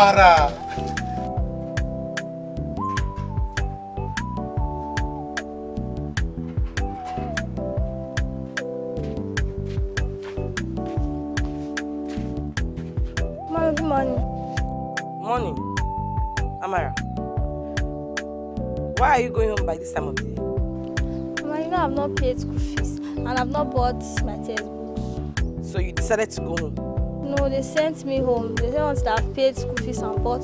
Amara. Good morning. Morning. Amara, why are you going home by this time of day? Mama, you know I've not paid school fees and I've not bought my textbooks. So you decided to go home? No, they sent me home. They said that I've paid school fees and bought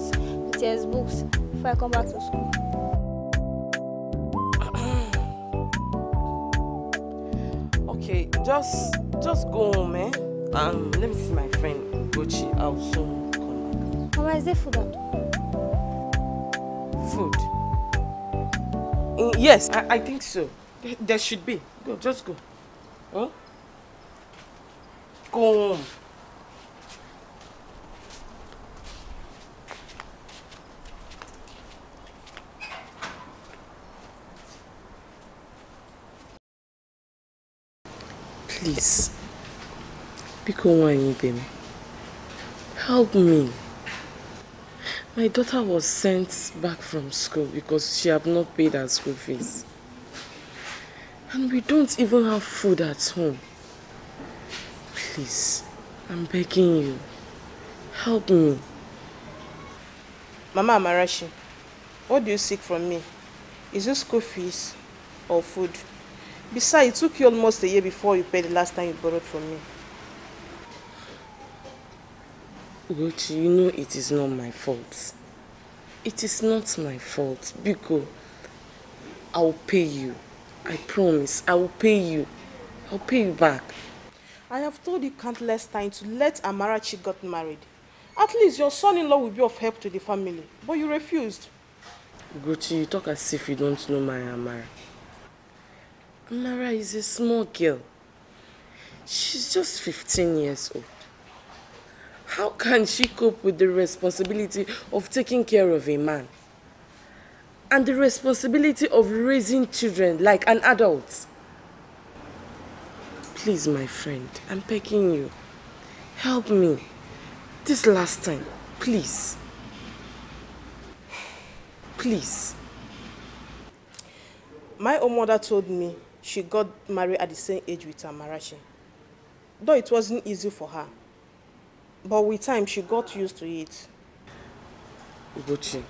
textbooks before I come back to school. Okay, just go home, eh? Let me see my friend Ugochi. I'll soon come back. Mama, is there food at home? Food? Yes, I think so. There should be. Go, just go. Huh? Go home. Please, help me. My daughter was sent back from school because she had not paid her school fees. And we don't even have food at home. Please, I'm begging you, help me. Mama Amarachi, what do you seek from me? Is it school fees or food? Besides, it took you almost a year before you paid the last time you borrowed from me. Ugochi, you know it is not my fault. It is not my fault. Biko, I'll pay you. I promise, I'll pay you. I'll pay you back. I have told you countless times to let Amarachi get married. At least your son-in-law will be of help to the family. But you refused. Ugochi, you talk as if you don't know my Amara. Amara is a small girl. She's just 15 years old. How can she cope with the responsibility of taking care of a man? And the responsibility of raising children like an adult? Please, my friend, I'm begging you. Help me. This last time, please. Please. My own mother told me she got married at the same age with Amarachi. Though it wasn't easy for her, but with time she got used to it. Ugochi,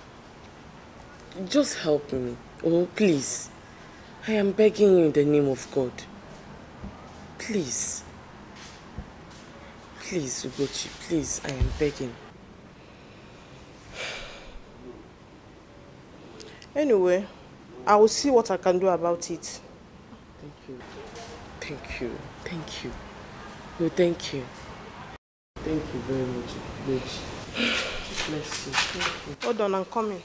just help me. Oh, please. I am begging you in the name of God. Please. Please, Ugochi, please, I am begging. Anyway, I will see what I can do about it. Thank you. Thank you. Thank you. No, thank you. Thank you very much, bitch. Bless you. Thank you. Hold on, I'm coming.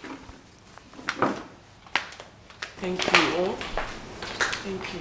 Thank you all. Thank you.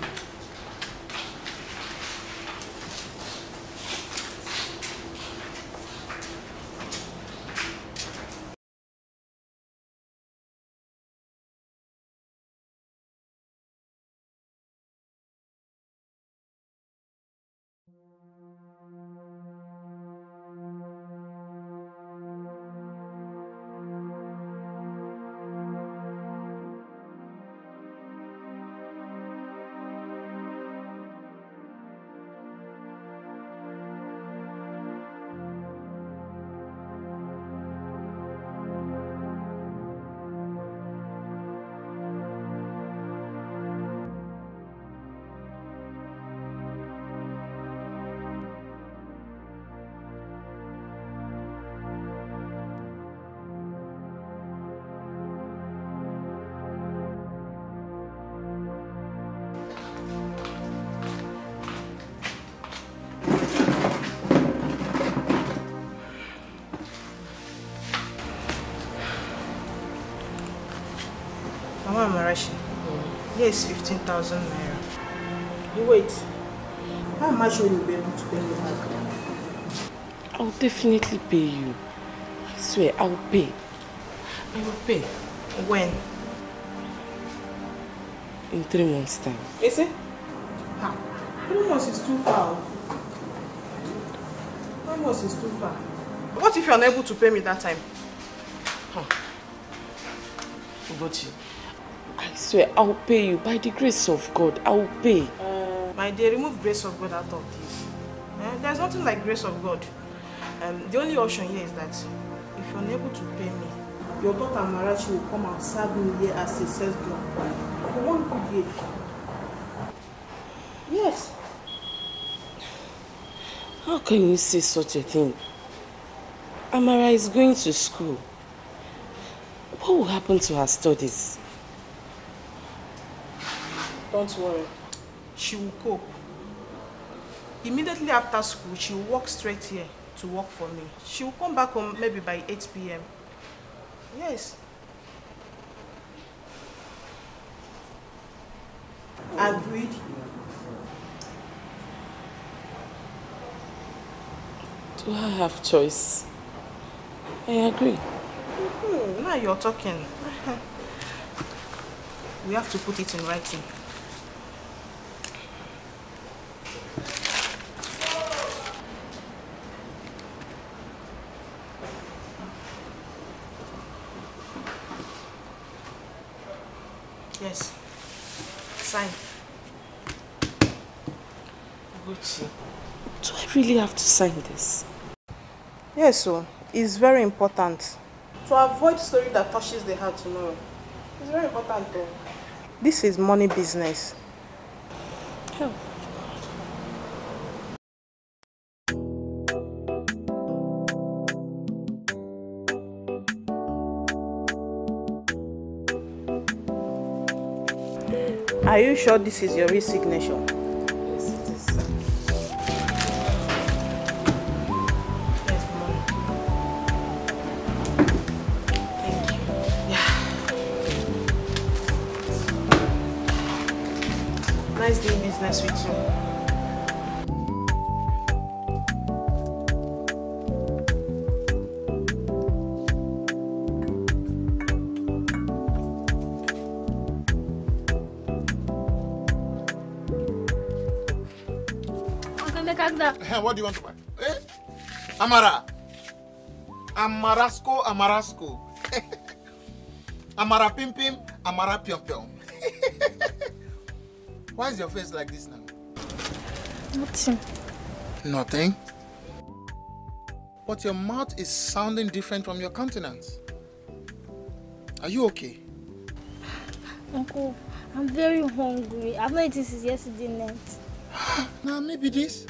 Here is 15,000 naira. You wait. How much will you be able to pay me back? I'll definitely pay you. I swear, I'll pay. I will pay. When? In 3 months' time. Is it? How? 3 months is too far. 3 months is too far. What if you're unable to pay me that time? Ugochi, I swear, I will pay you. By the grace of God, I will pay. My dear, remove grace of God out of this. There's nothing like grace of God. The only option here is that if you're unable to pay me, your daughter Amarachi will come and serve me here as a sales girl for 1 good year. Yes. How can you say such a thing? Amara is going to school. What will happen to her studies? Don't worry. She will cope. Immediately after school, she will walk straight here to work for me. She will come back home maybe by 8 p.m. Yes. Agreed. Do I have choice? I agree. Mm-hmm. Now you're talking. We have to put it in writing. Yes. Sign. Ugochi, do I really have to sign this? Yes, so it's very important. To avoid story that touches the heart tomorrow. It's very important though. This is money business. Oh. Are you sure this is your real signature? Yes, it is. Yes, Mom. Thank you. Yeah. Nice doing business with you. What do you want to buy? Eh? Amara. Amarasco, Amarasco. Amara Pim Pim, Amara Piom Piom. Why is your face like this now? Nothing. Nothing? But your mouth is sounding different from your countenance. Are you okay? Uncle, I'm very hungry. I've not eaten since yesterday night. Now maybe this.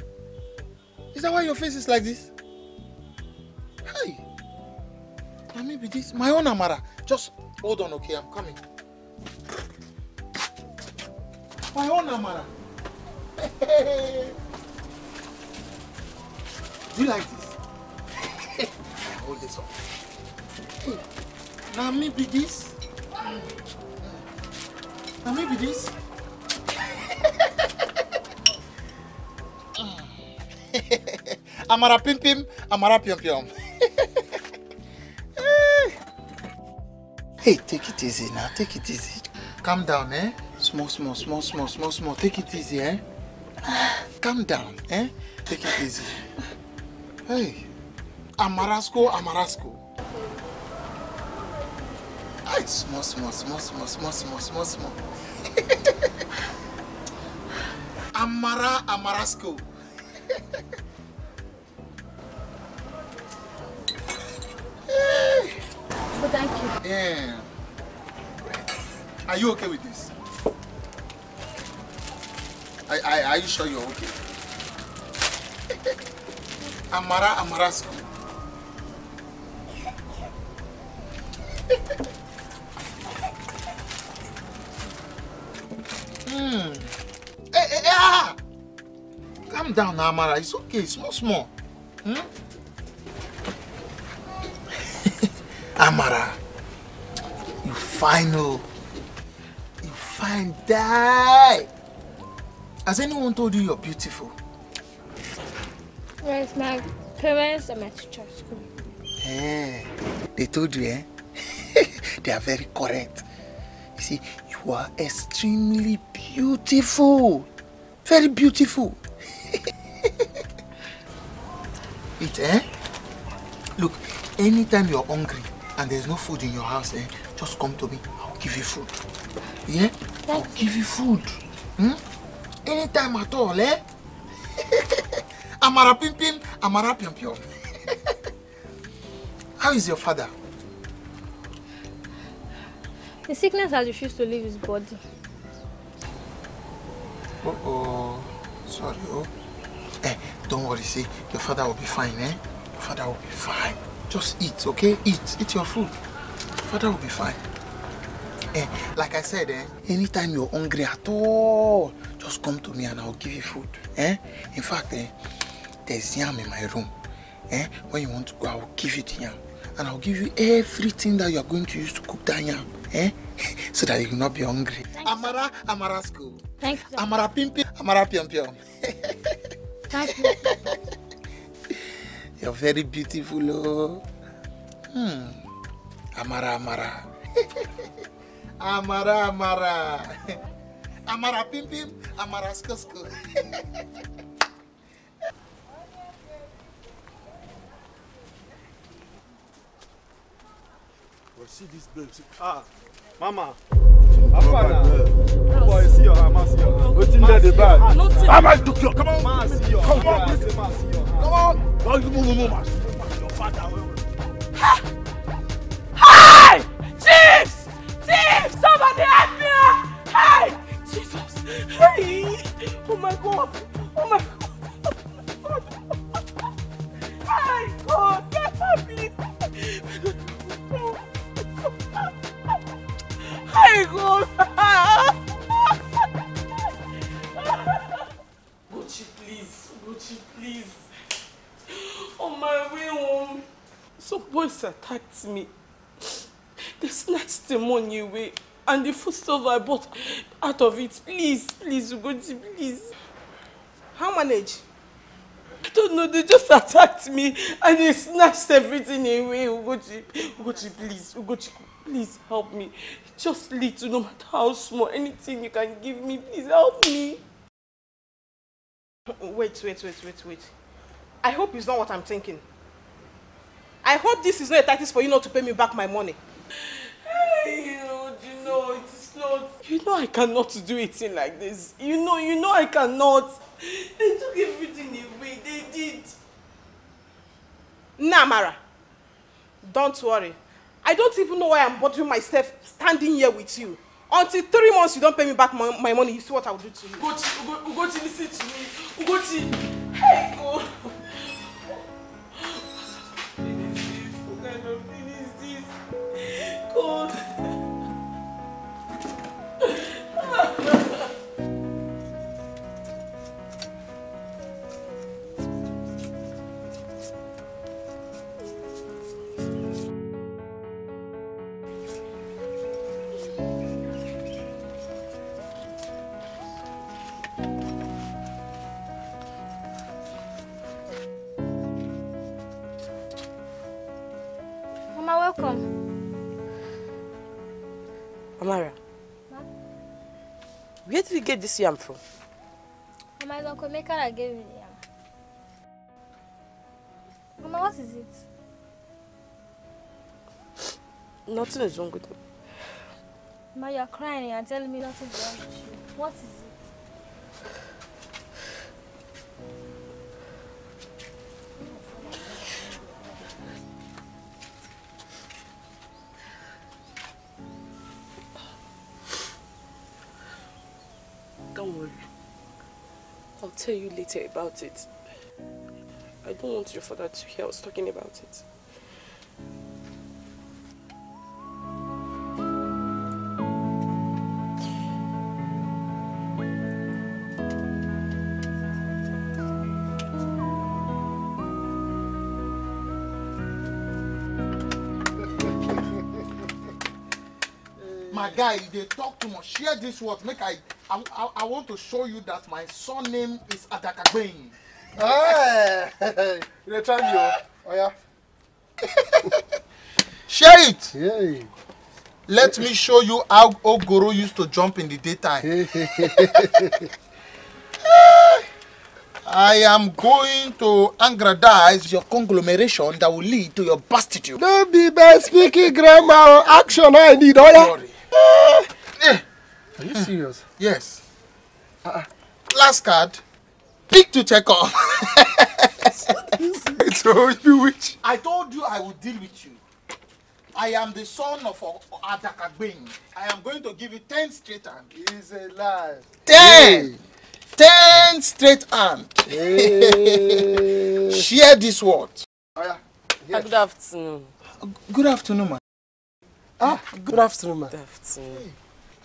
Is that why your face is like this? Hey! Now maybe this. My own Amara. Just hold on, okay? I'm coming. My own Amara. Hey. Do you like this? Hold this up. Hey. Now maybe this. Now maybe this. Amara Pim Pim, Amara Piom Piom. Hey, take it easy now, take it easy. Calm down, eh? Small, small, small, small, small, small. Take it easy, eh? Calm down, eh? Take it easy. Hey. Amarasco, Amarasco. Hey, small, small, small, small, small, small, small, small. Amara, Amarasco. Oh, thank you. Yeah. Are you okay with this? Are you sure you're okay? Amara, Amarasco. Hmm. Hey, hey, hey, ah! Calm down, Amara. It's okay. Small, small. Hmm? Amara, you fine die. Has anyone told you you're beautiful? Yes, my parents and my teacher at school. Hey, they told you, eh? They are very correct. You see, you are extremely beautiful. Very beautiful. Eat, eh? Look, anytime you're hungry, and there's no food in your house, eh? Just come to me. I'll give you food. Yeah? I'll give you food. Hmm? Anytime at all, eh? Amara pimpin, Amara pimpin. How is your father? The sickness has refused to leave his body. Uh-oh. Sorry, oh. Eh, don't worry, see. Your father will be fine, eh? Your father will be fine. Just eat, okay? Eat your food. Your father will be fine. Eh, like I said, eh? Anytime you're hungry at all, just come to me and I'll give you food, eh? In fact, eh, there's yam in my room. Eh? When you want to go, I will give you the yam. And I'll give you everything that you are going to use to cook that yam. Eh? So that you will not be hungry. Thanks. Amara, Amara school. Thank you. Amara pimpi, Amara piampiam. Thank you. You're very beautiful, oh. Amara, Amara. Amara, Amara. Amara pimpim, Amara school. Well, see this babe. Ah, Mama. Afana. Boy, see your hand. What's in there, the bag? Mama, look here. Come on. Ma, see your hand. Come on, please. Come on. Don't you move, Mama. Your father. Ha! Hi! Chiefs! Chiefs! Somebody help me! Hi! Jesus! Hey! Oh my God! Oh my God! My God! Get up, please! Hey, God! Ugochi, please. Ugochi, please. On my way home, some boys attacked me. They snatched the money away and the food stuff I bought out of it. Please, please, Ugochi, please. How manage? I don't know, they just attacked me and they snatched everything away. Ugochi, Ugochi, please. Ugochi, please help me. Just little, no matter how small, anything you can give me, please help me. Wait. I hope it's not what I'm thinking. I hope this is not a tactic for you not to pay me back my money. Hey, you know, it is not. You know I cannot do a thing like this. You know I cannot. They took everything away, they did. Nah, Amara, don't worry. I don't even know why I'm bothering myself standing here with you. Until 3 months you don't pay me back my money, you see what I'll do to you. Ugochi, listen to me. Ugochi, hey, God. What kind of thing is this? God. Amara, Ma? Where did you get this yam from? Mama, it's Uncle Emeka that gave me the yam. Mama, what is it? Nothing is wrong with you. Mama, you are crying and telling me nothing is wrong with you. What is it? Don't worry. I'll tell you later about it. I don't want your father to hear us talking about it. My guy, they talk too much. Share this word. Make I want to show you that my surname is Adakagbein. Hey! They try you. Oh, yeah. Share it. Hey. Let me show you how Ogoro used to jump in the daytime. I am going to aggrandize your conglomeration that will lead to your bastitude. Don't be bad speaking grammar or action I need, all right? Are you serious? Yes. Last card, pick to check off. I told you which. I told you I would deal with you. I am the son of Adakagbing. I am going to give you 10 straight arms. It's a lie. 10! 10 straight arms. Hey. Share this word. Oh, yeah. Yes. Good afternoon. Good afternoon, man. Ah, good afternoon, man. Good afternoon. Hey.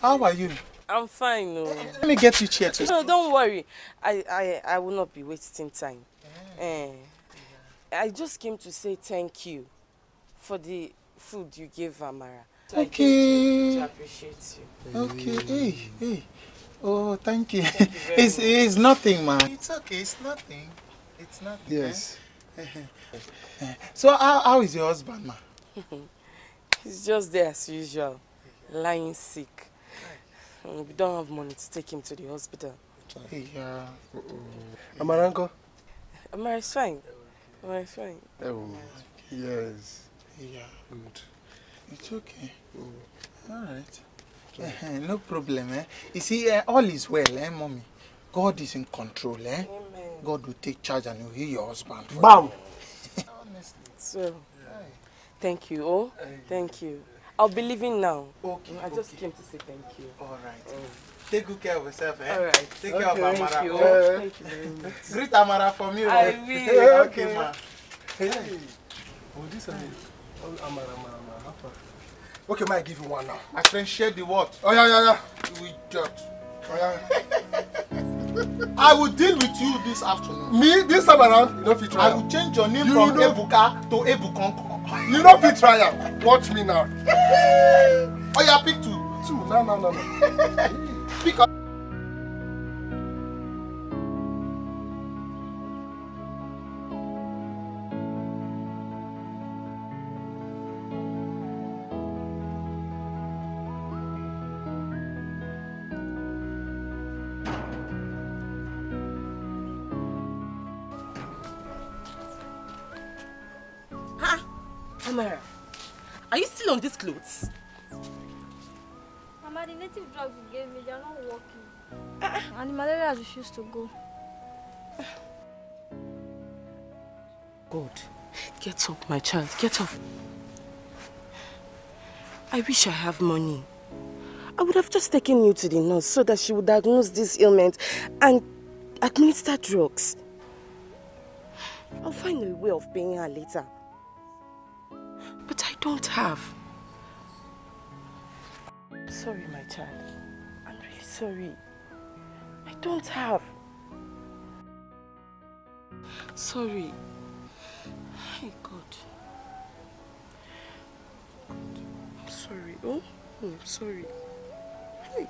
How are you? I'm fine. No. Let me get you chair. No, don't worry. I will not be wasting time. Yeah. I just came to say thank you for the food you gave Amara. So okay. I appreciate you. Okay. Hey. Oh, thank you. Thank you it's nothing, man. It's okay. It's nothing. It's nothing. Yes. So how is your husband, man? He's just there as usual, lying sick. We don't have money to take him to the hospital. Hey, Amara, uncle? Amara is fine. Amara is fine. Oh, yes. Yeah, good. It's okay. Oh. All right. No problem, eh? You see, all is well, eh, mommy? God is in control, eh? Amen. God will take charge and will heal your husband. Bow! Honestly. So, right. Thank you, oh. Thank you. I'll be leaving now. Okay. I just came to say thank you. All right. Take good care of yourself, eh? All right. Take care of Amara. Thank you. Thank you very much. Greet Amara for me, right? I will. Okay, ma. Hey. Oh, this is Amara. How okay, might give you one now. My friend, share the word. Oh, yeah. We judge. Oh, yeah. I will deal with you this afternoon. Me? This time around? You don't fit trial. I will change your name from Ebuka to Ebukon. You don't fit trial. Watch me now. Oh, yeah, pick two. Two? No. Pick up. Amara, are you still on these clothes? Mama, the native drugs you gave me, they are not working. And the malaria has refused to go. God, get up, my child, get up. I wish I have money. I would have just taken you to the nurse so that she would diagnose this ailment and administer drugs. I'll find a way of paying her later. But I don't have. Sorry, my child. I'm really sorry. I don't have. Sorry. Hey, God. I'm sorry. Oh, I'm sorry. Hey.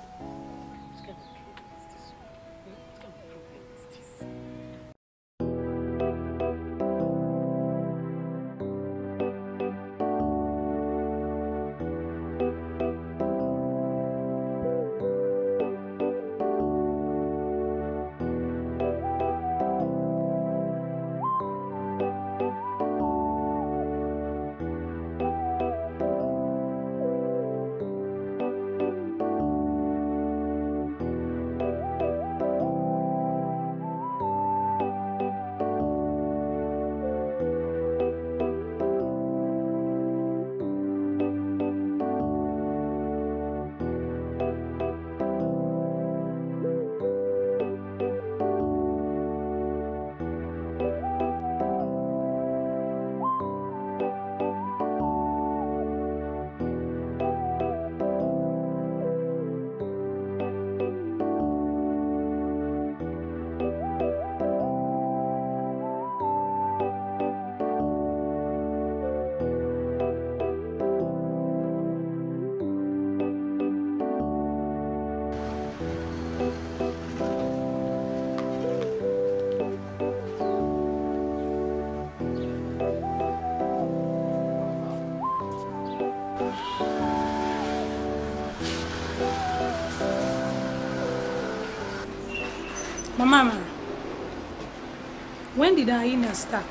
When did hyena start?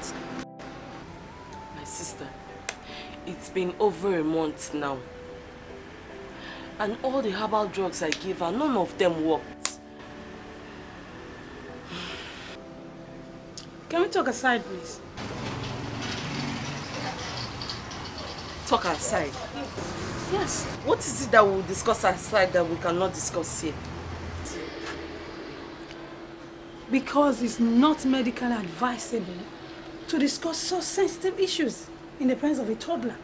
My sister, it's been over a month now. And all the herbal drugs I gave her, none of them worked. Can we talk aside, please? Talk aside? Yes. What is it that we'll discuss aside that we cannot discuss here? Because it's not medically advisable to discuss such sensitive issues in the presence of a toddler.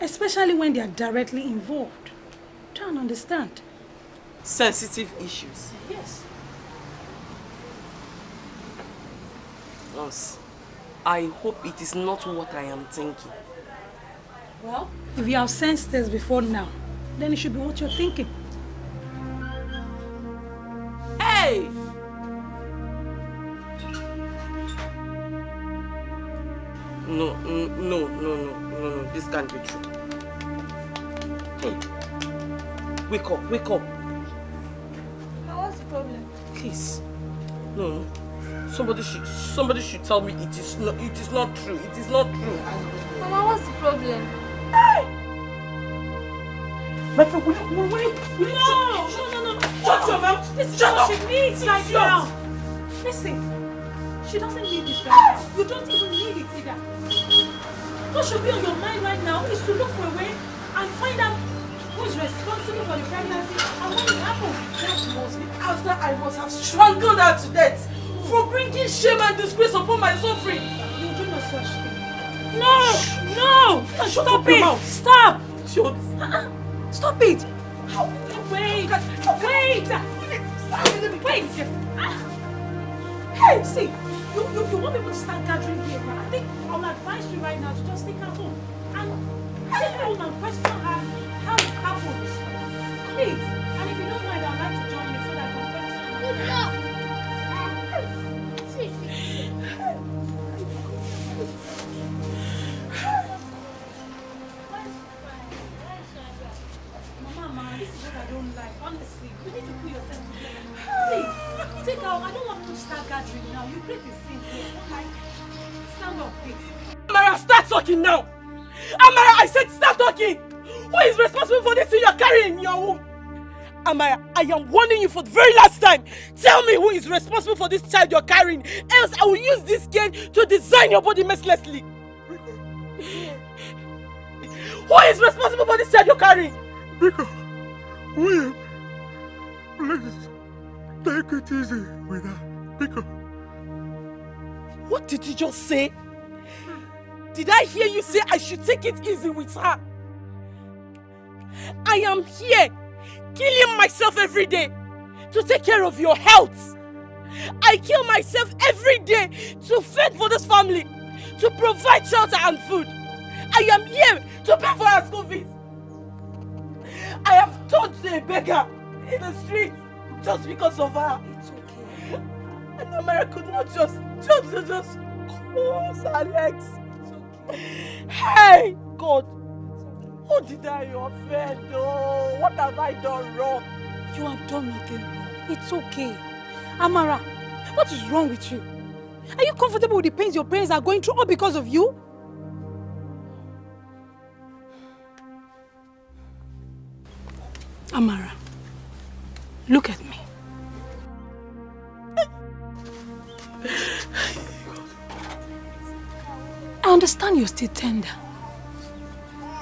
Especially when they are directly involved. Try and understand. Sensitive issues? Yes. Nurse, I hope it is not what I am thinking. Well, if you have sensed this before now, then it should be what you're thinking. Hey! No, this can't be true. Hey, wake up. What's the problem? Please. No. Somebody should tell me it is not true. It is not true. Mama, what's the problem? Hey! My friend, will you No! Shut your mouth! Listen, shut up! She needs it right now! Listen, she doesn't need this right now. You don't even need it either. What should be on your mind right now is to look for a way and find out who is responsible for the pregnancy and when it happens. That must be after I must have strangled her to death for bringing shame and disgrace upon my suffering. You do not such thing. No! Stop it! Stop! Stop it! Wait! Hey, see! You want people to start gathering here, but I think I'll advise you right now to just take her home and take her home and question her how it happens. Please, and if you don't mind, I'd like to join you so that I can question her. Mama, this is what I don't like. Honestly, you need to put yourself together. Please. Take out. I don't want to start gathering now. You play the same thing, okay? Stand up, please. Amara, start talking now! Amara, I said start talking! Who is responsible for this thing you are carrying in your womb? Amara, I am warning you for the very last time. Tell me who is responsible for this child you are carrying, else I will use this cane to design your body mercilessly. Who is responsible for this child you are carrying? Because, we, please. Take it easy with her, Biko. What did you just say? Did I hear you say I should take it easy with her? I am here, killing myself every day to take care of your health. I kill myself every day to fend for this family, to provide shelter and food. I am here to pay for her school fees. I have turned to a beggar in the streets. Just because of her. It's okay. And Amara could not just close her legs. It's okay. Hey, God. Who did I offend? Oh, what have I done wrong? You have done nothing wrong. It's okay. Amara, what is wrong with you? Are you comfortable with the pains your parents are going through all because of you? Amara. Look at me. I understand you're still tender.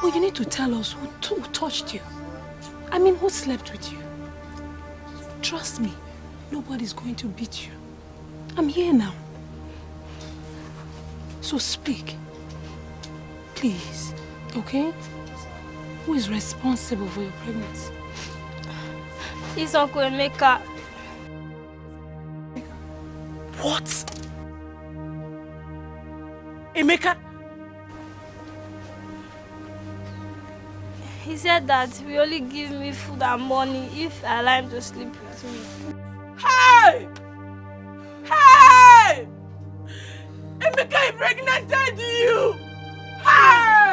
But you need to tell us who touched you. I mean, who slept with you. Trust me, nobody's going to beat you. I'm here now. So speak. Please, okay? Who is responsible for your pregnancy? It's Uncle Emeka. What? Emeka? He said that he only give me food and money if I allow him to sleep with me. Hey! Hey! Emeka impregnated you! Hey!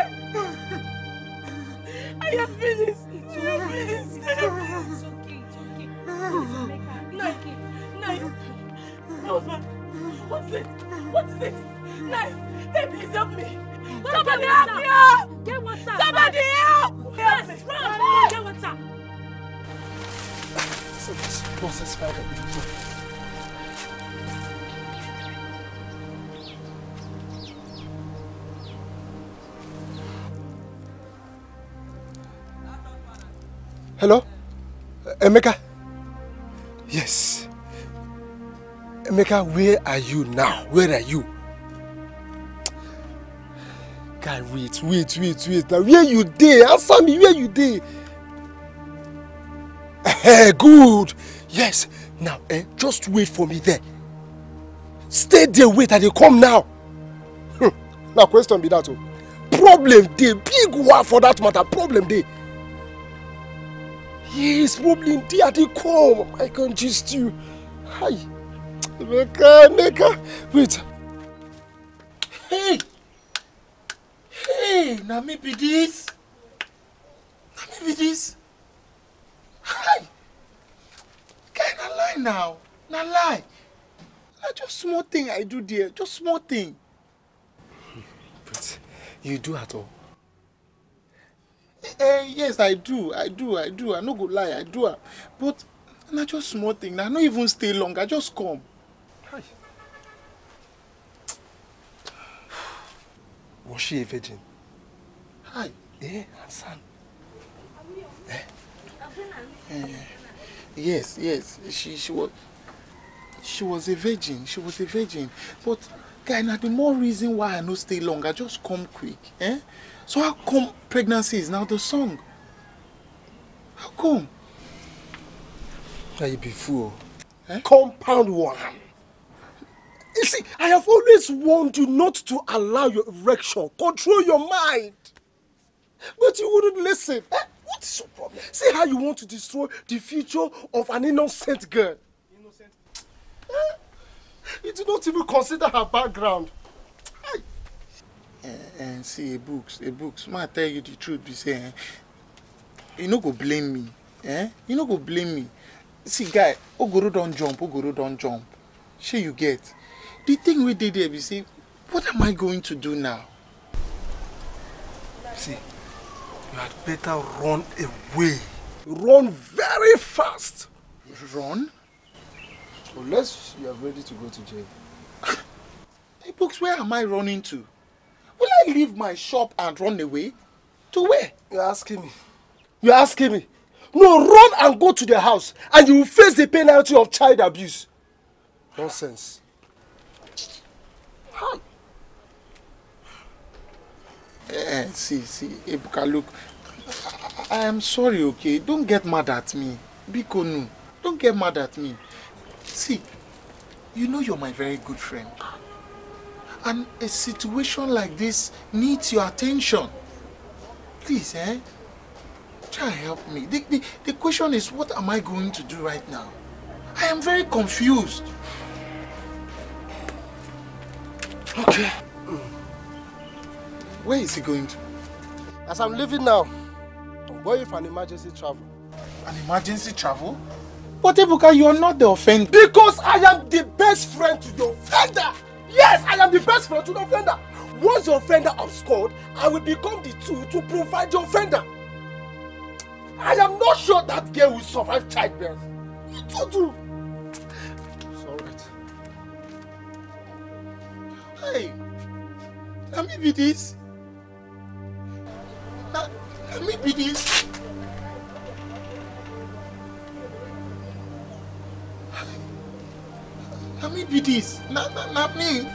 I am finished. I am finished. No, no, no, What's it? What is it? Knife! Hey, please help me! Somebody help me out! Get water! Somebody help! Yes, run! Get water! What's this? Hello? Emeka? Yes. Emeka, where are you now? Where are you? God, wait. Now, where you there? Answer me, where you there? Hey, good. Yes. Now, just wait for me there. Stay there, wait, and they come now. Now, question be that. Oh. Problem day. Big war for that matter. Problem day. Yes, probably in there they come. I can't just you. Hi. Neka. Wait. Hey. Hey, now maybe this. Hi. Kinda lie now. Now lie. Just small thing I do there. Just small thing. But you do at all. Yes, I do. I no go lie, I do. But na just small thing. I no even stay long. I just come. Hi. Was she a virgin? Hi. Hassan. Yes. She was a virgin. But guy, na the more reason why I no stay long. I just come quick. So how come pregnancy is now the song? How come? Now you be fool. Compound one. You see, I have always warned you not to allow your erection control your mind. But you wouldn't listen. What is your problem? See how you want to destroy the future of an innocent girl. Innocent? You do not even consider her background. And see a books. Ma tell you the truth, be saying you no go blame me. You no go blame me. See guy, Ogoro don't jump. Sure you get. The thing we did there, be say, what am I going to do now? See, you had better run away. Run very fast. Run? Unless you are ready to go to jail. Hey books, where am I running to? Will I leave my shop and run away? To where? You're asking me? No, run and go to the house and you will face the penalty of child abuse. Nonsense. Hi. See, Ebuka, look. I am sorry, okay? Don't get mad at me. Bikunu, don't get mad at me. See, you know you're my very good friend. And a situation like this needs your attention. Please, try and help me. The question is, what am I going to do right now? I am very confused. Okay. Where is he going to? As I'm leaving now, I'm going for an emergency travel. An emergency travel? But Ebuka, you are not the offender. Because I am the best friend to the offender. Yes, I am the best friend to the offender. Once the offender abscond, I will become the tool to provide the offender. I am not sure that girl will survive childbirth. What to do? It's alright. Hey, let me be this. Let me be this. Not me.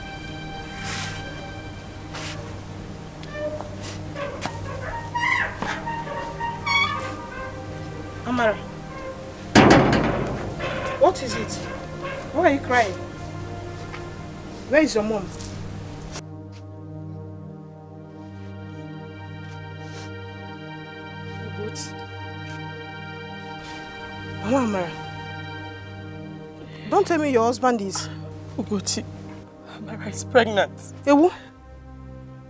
Amara. What is it? Why are you crying? Where is your mom? Mama Amara. Don't tell me your husband is... Ugochi, Amara is pregnant. Ewu?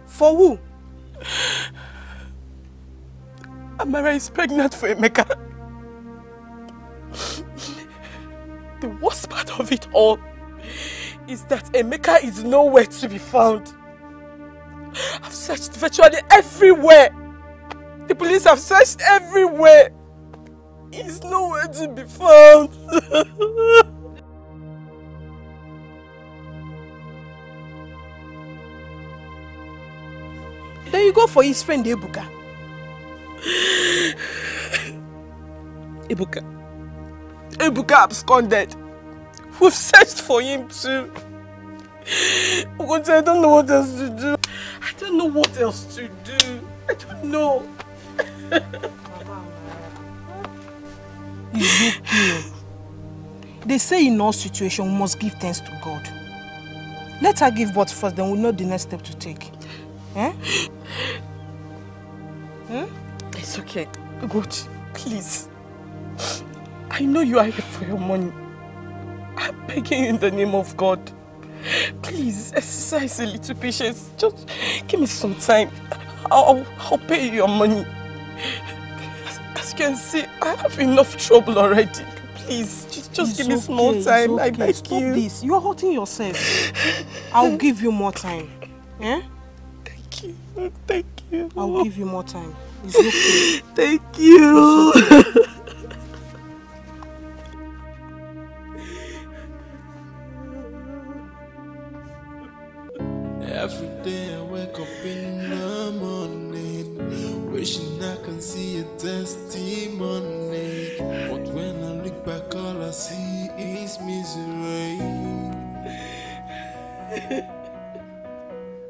For who? Amara is pregnant for Emeka. The worst part of it all is that Emeka is nowhere to be found. I've searched virtually everywhere. The police have searched everywhere. He's nowhere to be found. Then you go for his friend Ebuka. Ebuka absconded. We've searched for him too. Ugochi, I don't know what else to do. It's okay. They say in all situations we must give thanks to God. Let her give birth first, then we'll know the next step to take. Eh? It's okay. Ugochi, please. I know you are here for your money. I'm begging you in the name of God. Please, exercise a little patience. Just give me some time. I'll pay you your money. As you can see, I have enough trouble already. Please, just give me some more time. Okay. I beg you. Stop this. You are hurting yourself. I'll give you more time. Eh? Thank you. Thank you. I'll give you more time. It's okay. Thank you. It's okay. Every day I wake up in the morning, wishing I can see a testimony. But when I look back, all I see is misery.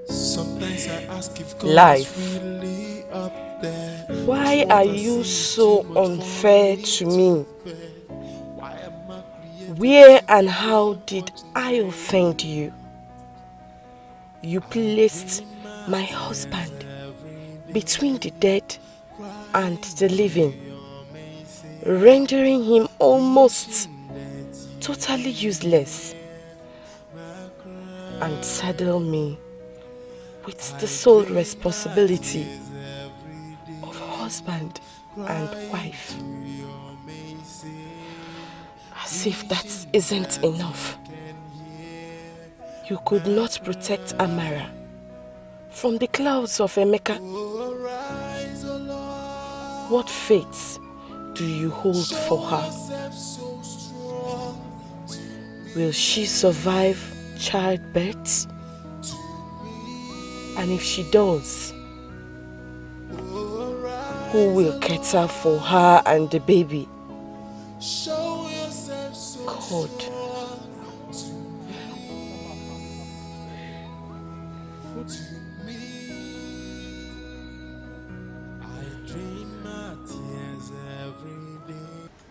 Sometimes I ask if God is really up there. Why are you so unfair to me? Where and how did I offend you? You placed my husband between the dead and the living, rendering him almost totally useless, and saddled me with the sole responsibility of husband and wife. As if that isn't enough. You could not protect Amara from the clouds of Emeka. What fate do you hold for her? Will she survive childbirth? And if she does, who will cater for her and the baby? God.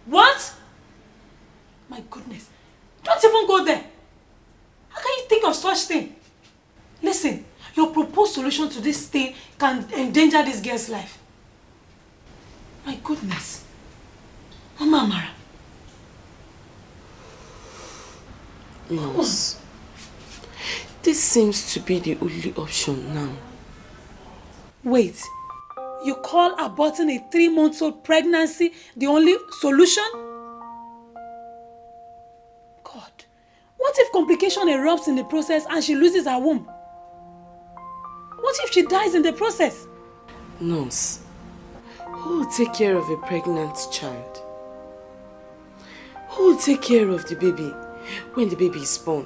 What? My goodness. Don't even go there. How can you think of such thing? Listen, your proposed solution to this thing can endanger this girl's life. My goodness. Mama Amara. Yes. Oh. This seems to be the only option now. Wait. You call aborting a 3-month-old pregnancy the only solution? God, what if complication erupts in the process and she loses her womb? What if she dies in the process? Nurse, who will take care of a pregnant child? Who will take care of the baby when the baby is born?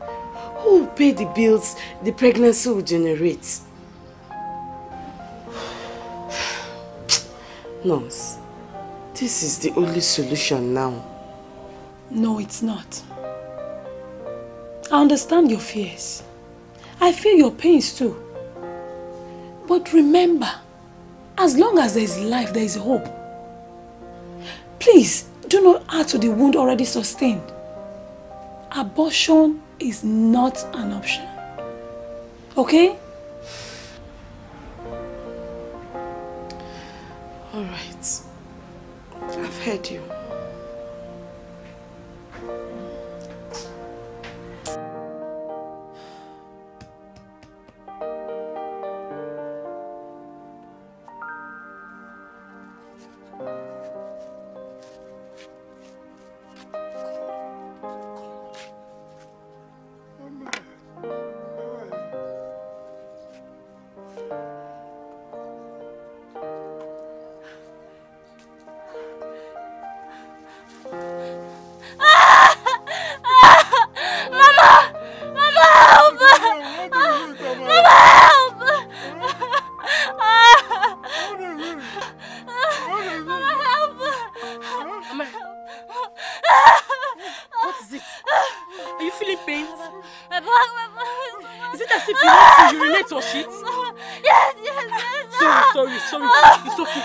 Who will pay the bills the pregnancy will generate? Nurse, this is the only solution now. No, it's not. I understand your fears. I feel your pains too. But remember, as long as there is life, there is hope. Please, do not add to the wound already sustained. Abortion is not an option. Okay? All right, I've heard you. My back. Is it as if you want to urinate or shit? Yes. Sorry. It's okay.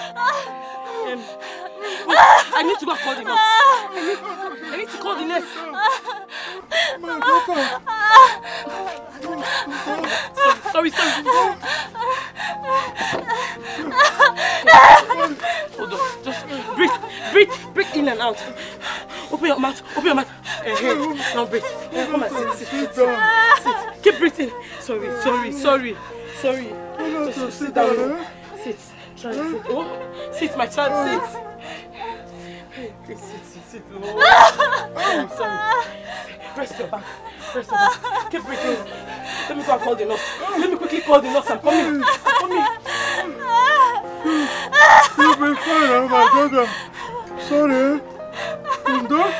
Wait, I need to go call the nurse. I need to call the nurse. My daughter. Sorry. Hold on. Just breathe in and out. Open your mouth. Now breathe. Come on, sit. Keep breathing. Sorry. Just sit down. Sit. Oh, sit, my child, sit. Please sit. Oh, I'm sorry. Rest your back. Keep breathing. Let me go and call the nurse. Let me quickly call the nurse. I'm coming. You've been fine, my daughter. Sorry. I'm done.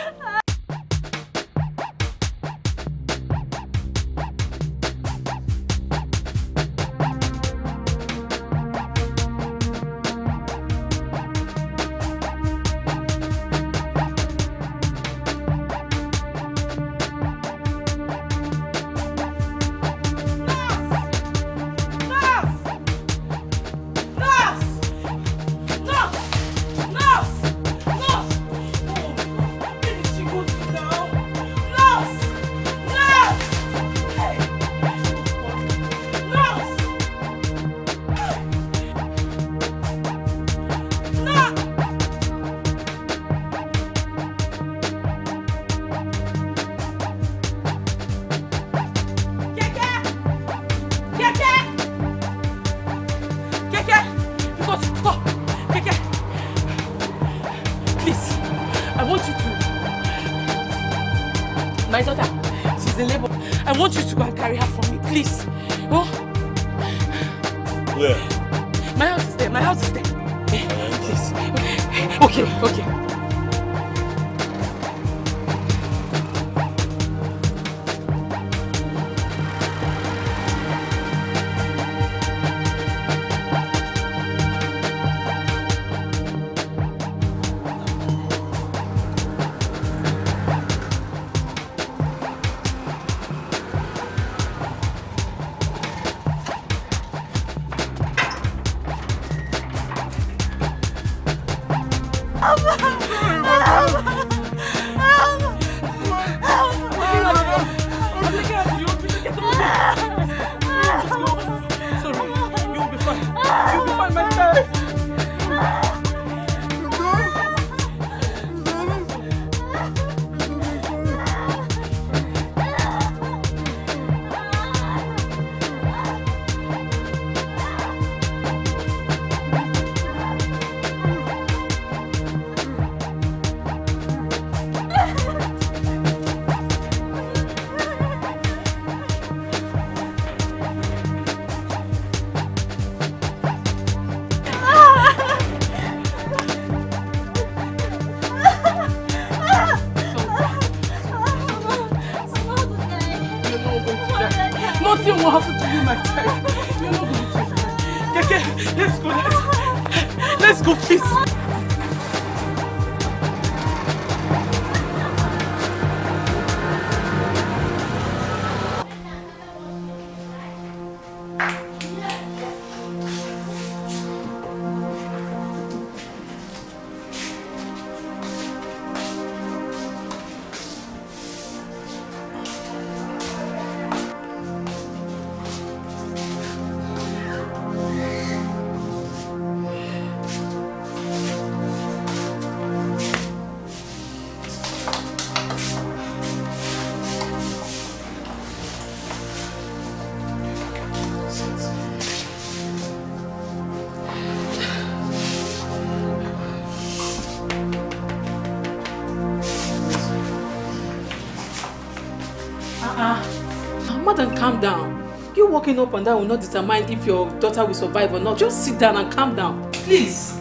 Walking up and down will not determine if your daughter will survive or not. Just sit down and calm down, please.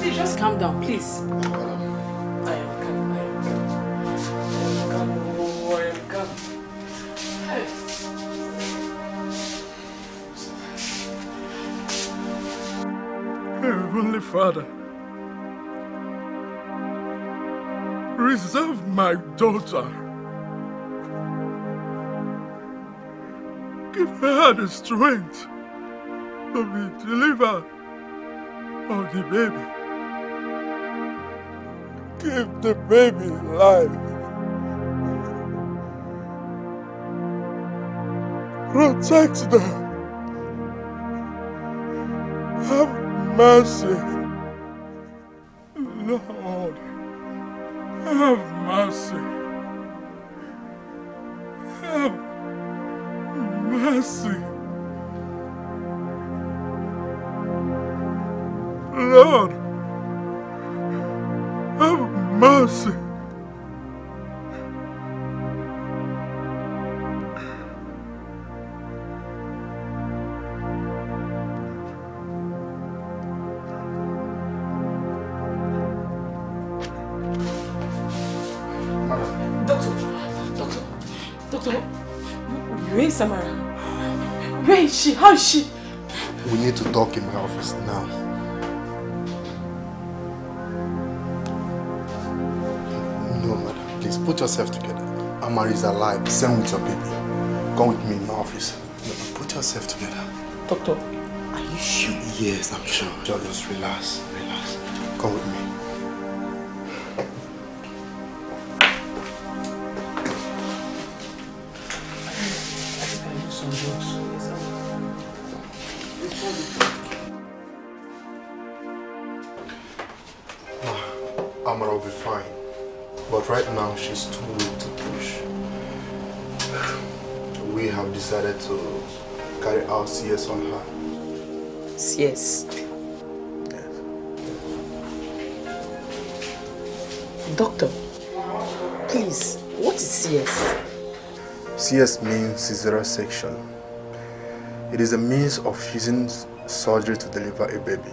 Please just calm down, please. I am calm. Heavenly Father, preserve my daughter Give her the strength to be delivered of the baby. Give the baby life. Protect them. Have mercy. Lord, have mercy. Have mercy. Lord, have mercy. Amara, where is she? How is she? We need to talk in my office now. No, madam. Please, put yourself together. Amara is alive. Same with your baby. Come with me in my office. No, put yourself together. Doctor, are you sure? Yes, I'm sure. Just relax. Relax. Come with me. Amara will be fine, but right now she's too weak to push. We have decided to carry out CS on her. CS? Yes. Doctor, please, what is CS? CS means cesarean section. It is a means of using surgery to deliver a baby.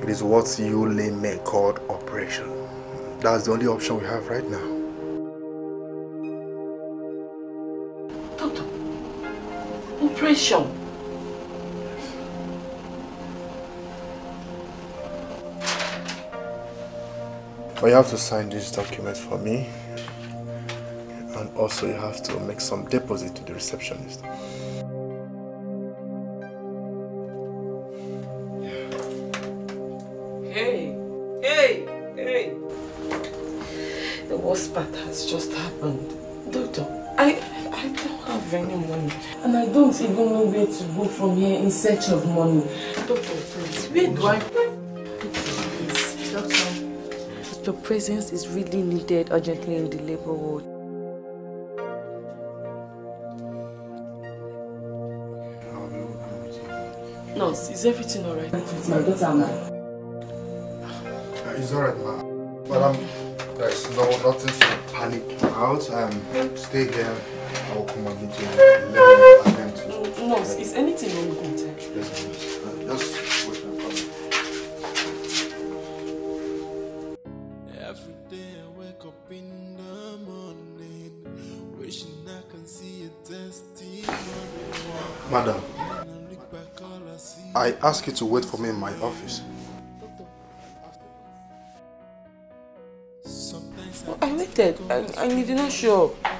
It is what you laymen called operation. That's the only option we have right now. Doctor, operation? Well, you have to sign this document for me. And also you have to make some deposit to the receptionist. That has just happened. Doctor, I don't have any money. And I don't even know where to go from here in search of money. Doctor, please, where do I... Please, doctor. Your presence is really needed urgently in the labor ward. Nurse, is everything all right? It's my daughter, ma'am. It's all right, ma'am. But there's nothing to panic about. Stay here. I will come and meet you. No, is anything wrong with me? Yes, just wait. Every day I wake up in the morning, wishing I can see a testimony. Madam, I ask you to wait for me in my office. And you did not show up.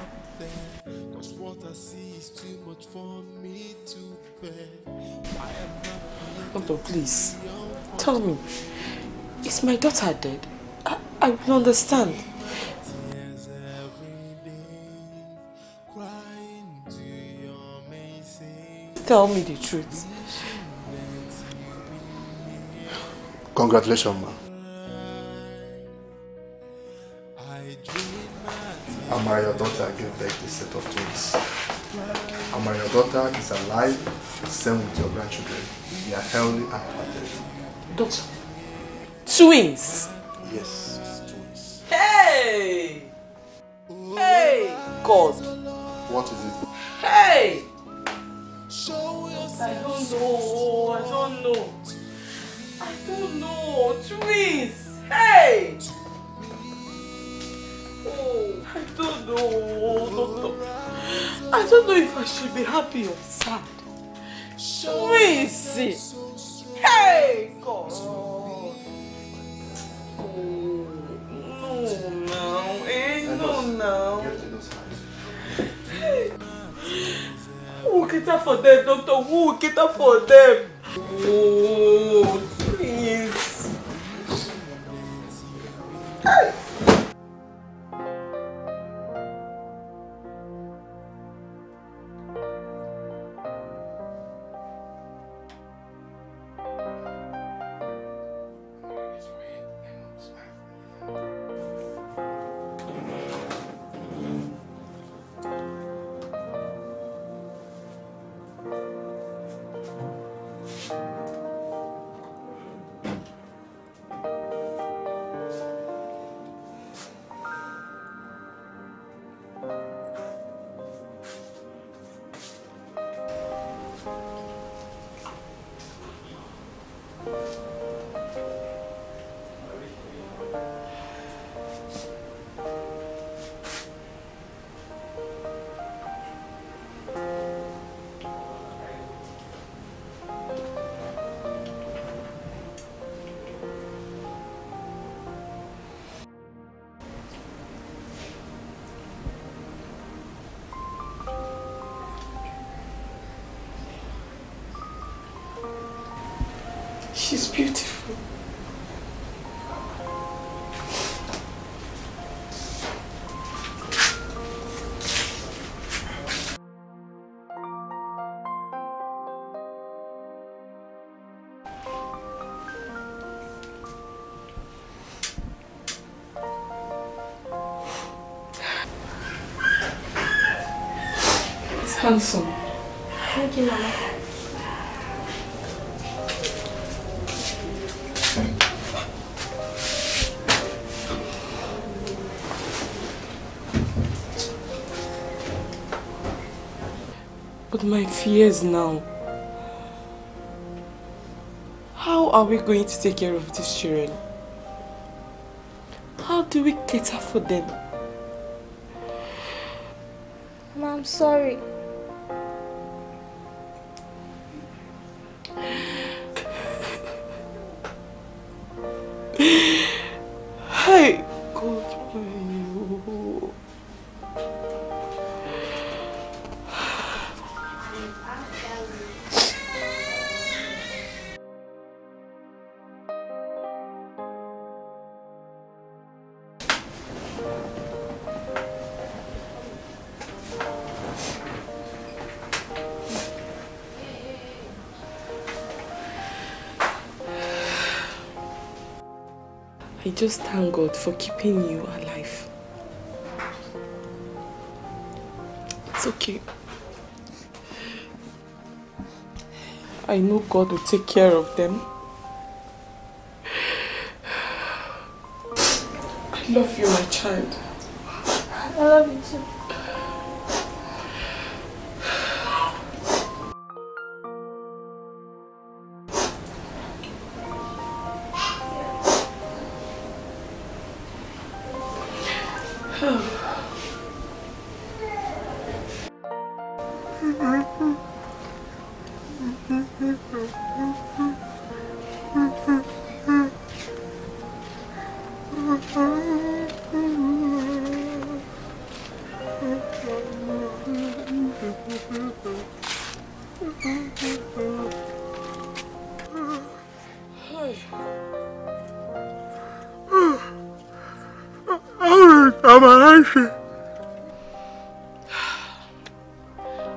Doctor, please, tell me, is my daughter dead? I will understand. Tell me the truth. Congratulations, ma'am. Amara, your daughter gave back this set of twins. Amara, your daughter is alive, same with your grandchildren. They are healthy and protected. Doctor, twins? Yes, twins. Hey! Hey! God! What is it? Hey! I don't know. Twins! Hey! Oh, I don't know, doctor. I don't know if I should be happy or sad. Please. Hey, God. Oh, no, now. Hey, no, now. cater for them, Doctor. Who will cater for them? Oh, please. She's beautiful. He's handsome. Thank you, Mama. My fears now. How are we going to take care of these children? How do we cater for them? Mom, I'm sorry. Hey, God, my. I just thank God for keeping you alive. It's okay. I know God will take care of them. I love you, my child. I love you too.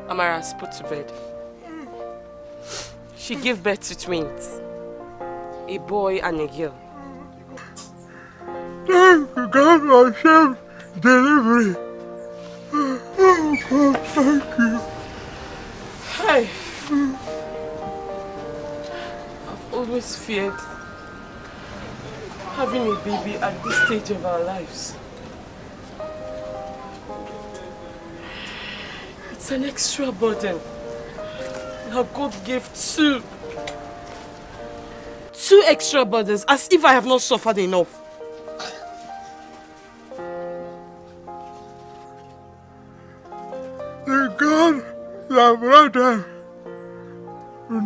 Amara's put to bed. She gave birth to twins, a boy and a girl. Thank God for safe delivery. Oh God, thank you. Hey, I've always feared having a baby at this stage of our lives. It's an extra burden. Now God gave two extra burdens, as if I have not suffered enough. The God that brought them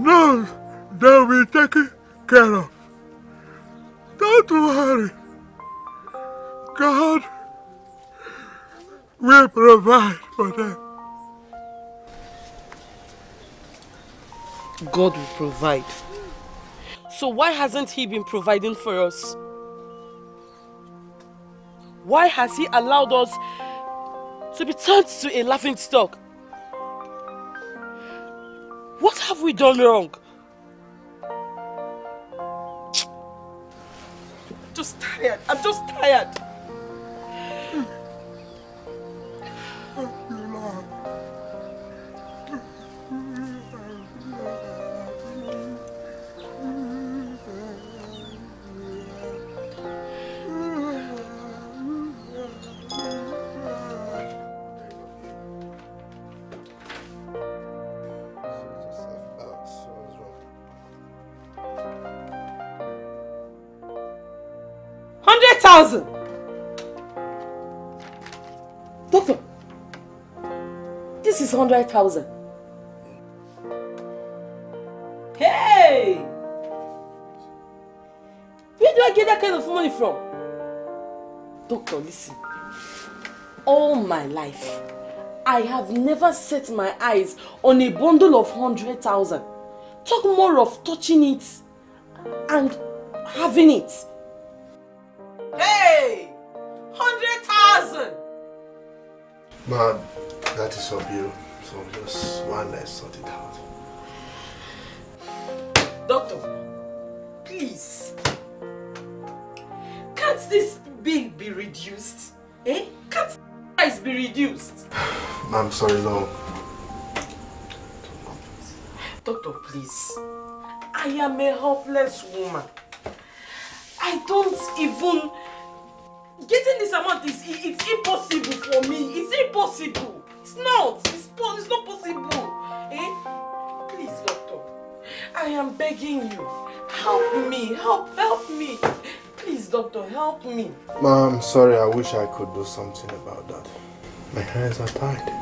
knows they'll be taken care of. Don't worry. God will provide for them. God will provide. So why hasn't he been providing for us? Why has he allowed us to be turned to a laughing stock? What have we done wrong? Just tired. I'm just tired. Doctor, this is 100,000. Hey! Where do I get that kind of money from? Doctor, listen. All my life, I have never set my eyes on a bundle of 100,000. Talk more of touching it and having it. Hey! 100,000! Ma, that is your bill. So just one less sort it out. Doctor, please. Can't this bill be reduced? Eh? Can't this price be reduced? Ma, I'm sorry, no. Doctor, please. I am a helpless woman. I don't even... Getting this amount it's impossible for me. It's impossible. It's not possible. Eh? Please, doctor. I am begging you. Help me. Help me. Please, doctor, help me. Mom, I'm sorry. I wish I could do something about that. My hands are tied.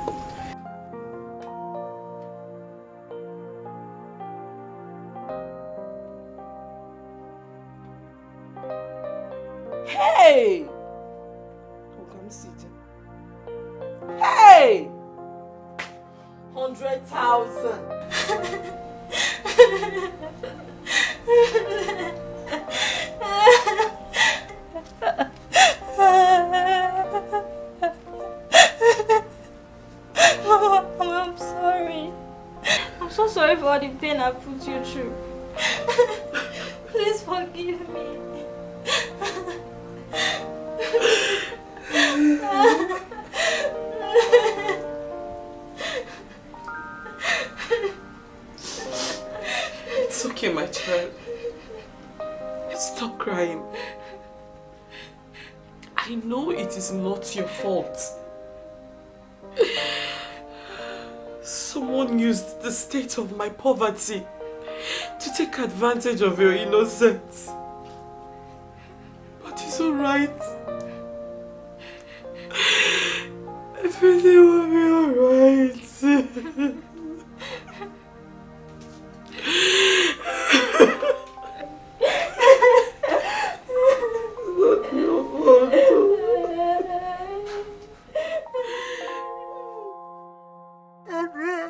Of my poverty to take advantage of your innocence. But it's alright. Everything will be alright. It's not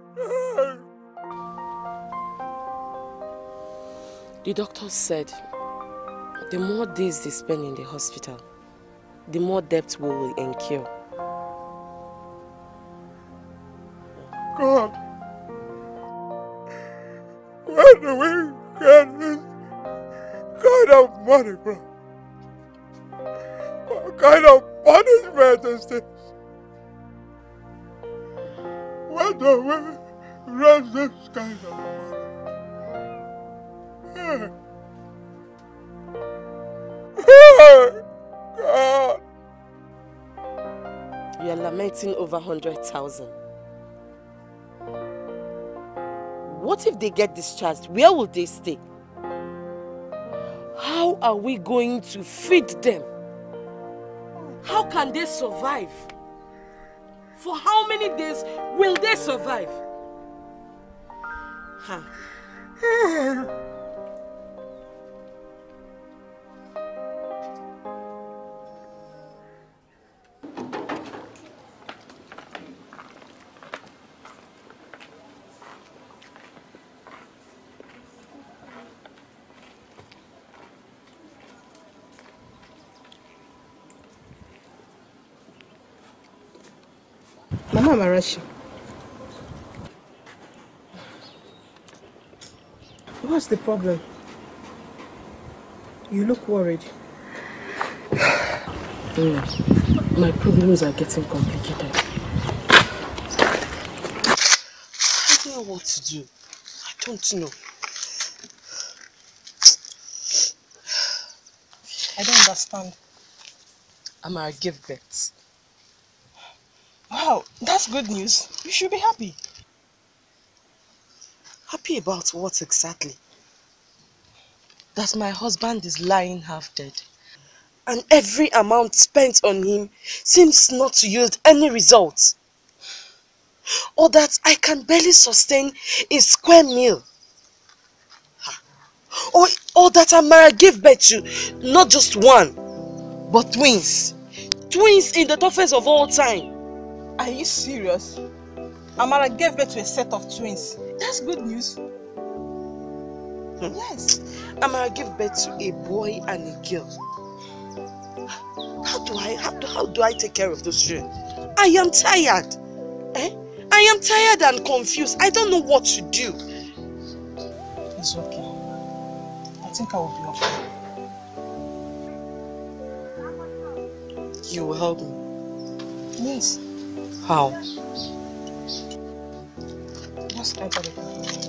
your fault. The doctor said the more days they spend in the hospital, the more debt we will incur. God, where do we get this kind of money from? What kind of punishment is this? Where do we run this kind of money? God. You are lamenting over 100,000. What if they get discharged? Where will they stay? How are we going to feed them? How can they survive? For how many days will they survive? Huh. Mama Amarachi. What's the problem? You look worried. My problems are getting complicated. I don't know what to do. I don't know. I don't understand. Amara gave birth. Wow, that's good news. You should be happy. Happy about what exactly? That my husband is lying half dead. And every amount spent on him seems not to yield any result. Or that I can barely sustain a square meal. Or that Amara gave birth to not just one, but twins. Twins in the toughest of all time. Are you serious? Amara gave birth to a set of twins. That's good news. Yes. Amara gave birth to a boy and a girl. How do I take care of those children? I am tired. I am tired and confused. I don't know what to do. It's okay. I think I will be okay. You will help me? Yes. How? Just enter the car. Enter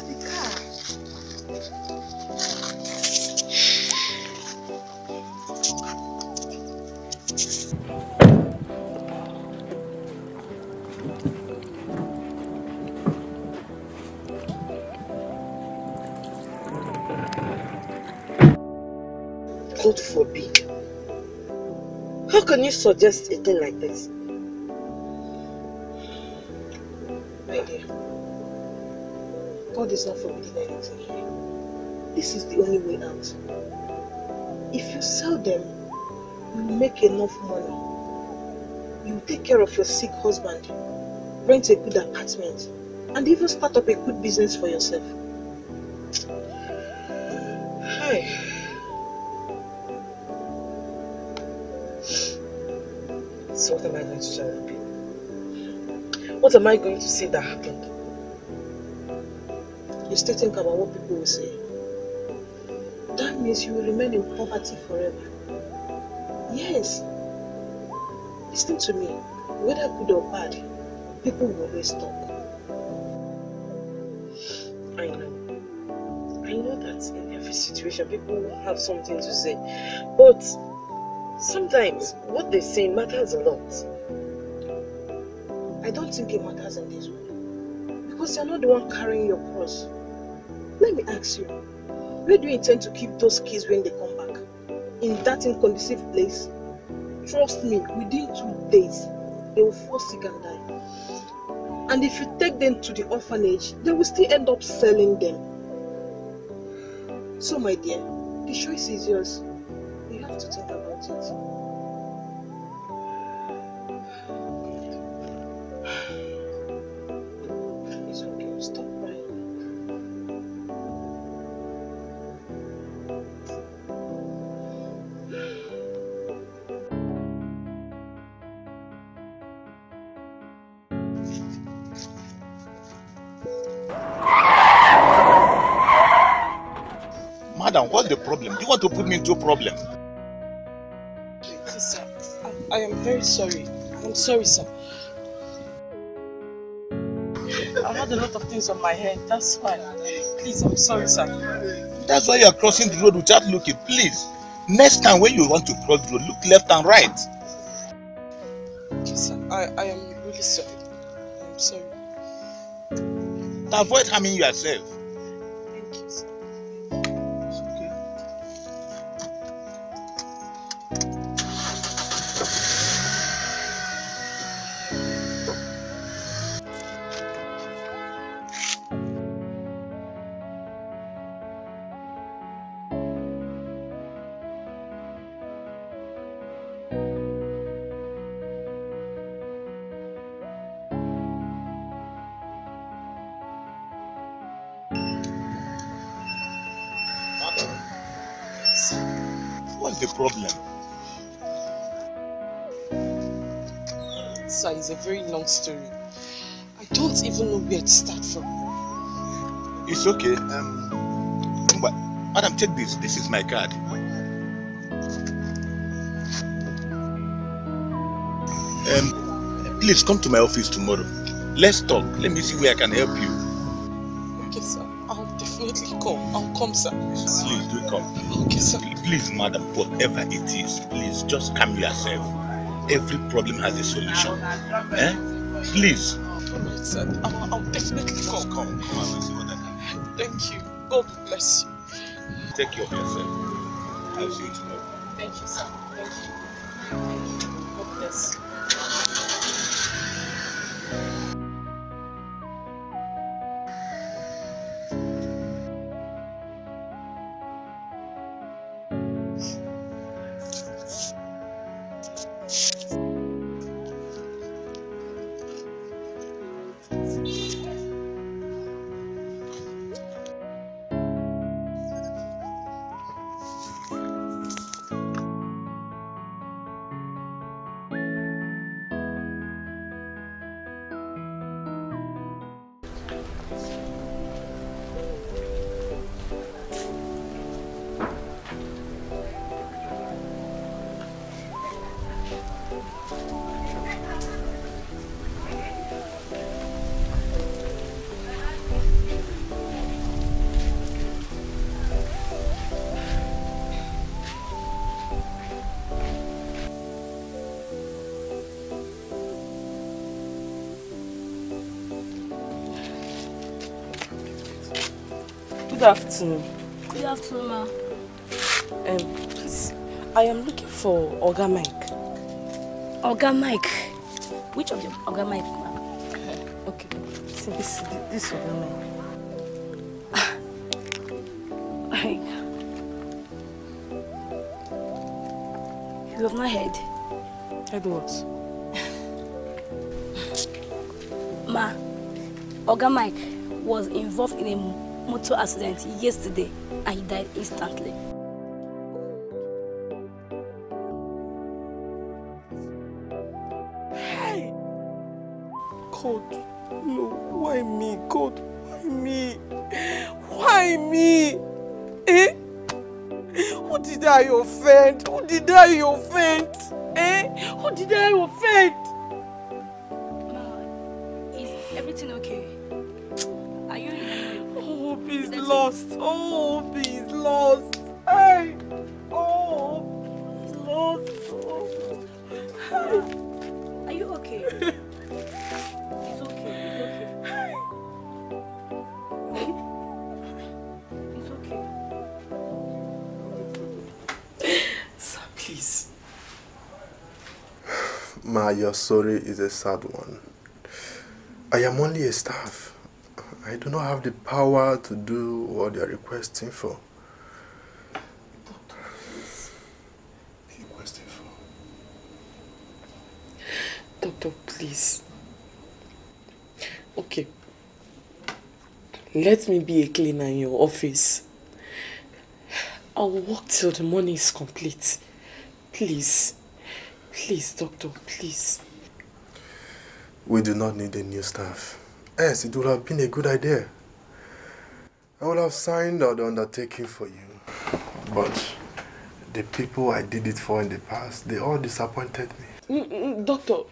the car. God forbid. How can you suggest a thing like this? My dear, God is not forbidding anything. This is the only way out. If you sell them, you will make enough money. You will take care of your sick husband, rent a good apartment, and even start up a good business for yourself. Hi. So what am I going to tell the people? What am I going to say that happened? You still think about what people will say. That means you will remain in poverty forever. Yes. Listen to me. Whether good or bad, people will always talk. I know. I know that in every situation people will have something to say. But sometimes, what they say matters a lot. I don't think it matters in this way. Because you're not the one carrying your cross. Let me ask you, where do you intend to keep those kids when they come back? In that inconducive place? Trust me, within 2 days, they will fall sick and die. And if you take them to the orphanage, they will still end up selling them. So my dear, the choice is yours. You have to think about it. It's okay, stop crying. Madam, what's the problem? Do you want to put me into a problem? I am very sorry. I'm sorry, sir. I had a lot of things on my head. That's why. Please, I'm sorry, sir. That's why you are crossing the road without looking. Please, next time when you want to cross the road, look left and right. Okay, sir. I am really sorry. I'm sorry. To avoid harming yourself. Thank you, sir. What's the problem? answer is a very long story. I don't even know where to start from. It's okay. But madam, take this. This is my card. Please come to my office tomorrow. Let's talk. Let me see where I can help you. Okay, sir. I'll definitely come. I'll come, sir. Please do come. Okay, sir. Please, madam, whatever it is, please just calm yourself. Every problem has a solution. Eh? Please. All right, sir. I'll definitely come. Come. Thank you. God bless you. Take care of yourself. I'll see you tomorrow. Thank you, sir. Thank you. Thank you. God bless you. Good afternoon. Good afternoon, ma. Please, I am looking for Oga Mike. Oga Mike? Which of the Oga Mike, ma? Okay, see this Oga Mike. You have not heard? Heard what? Ma, Oga Mike was involved in a motor accident yesterday and he died instantly. Hey! God, no, why me? God, why me? Why me? Eh? Who did I offend? Who did I offend? Eh? Who did I offend? Ma, is everything okay? Lost. Oh, Obi is lost. Hey. Oh, Obi is lost. Oh. Are you okay? It's okay. It's okay. Hey. It's okay. Sir, please. Ma, your story is a sad one. I am only a staff. I do not have the power to do what they are requesting for. Doctor, please. Requesting for? Doctor, please. Okay. Let me be a cleaner in your office. I'll work till the money is complete. Please. Please, doctor, please. We do not need a new staff. Yes, it would have been a good idea. I would have signed the undertaking for you. But the people I did it for in the past, they all disappointed me. Doctor,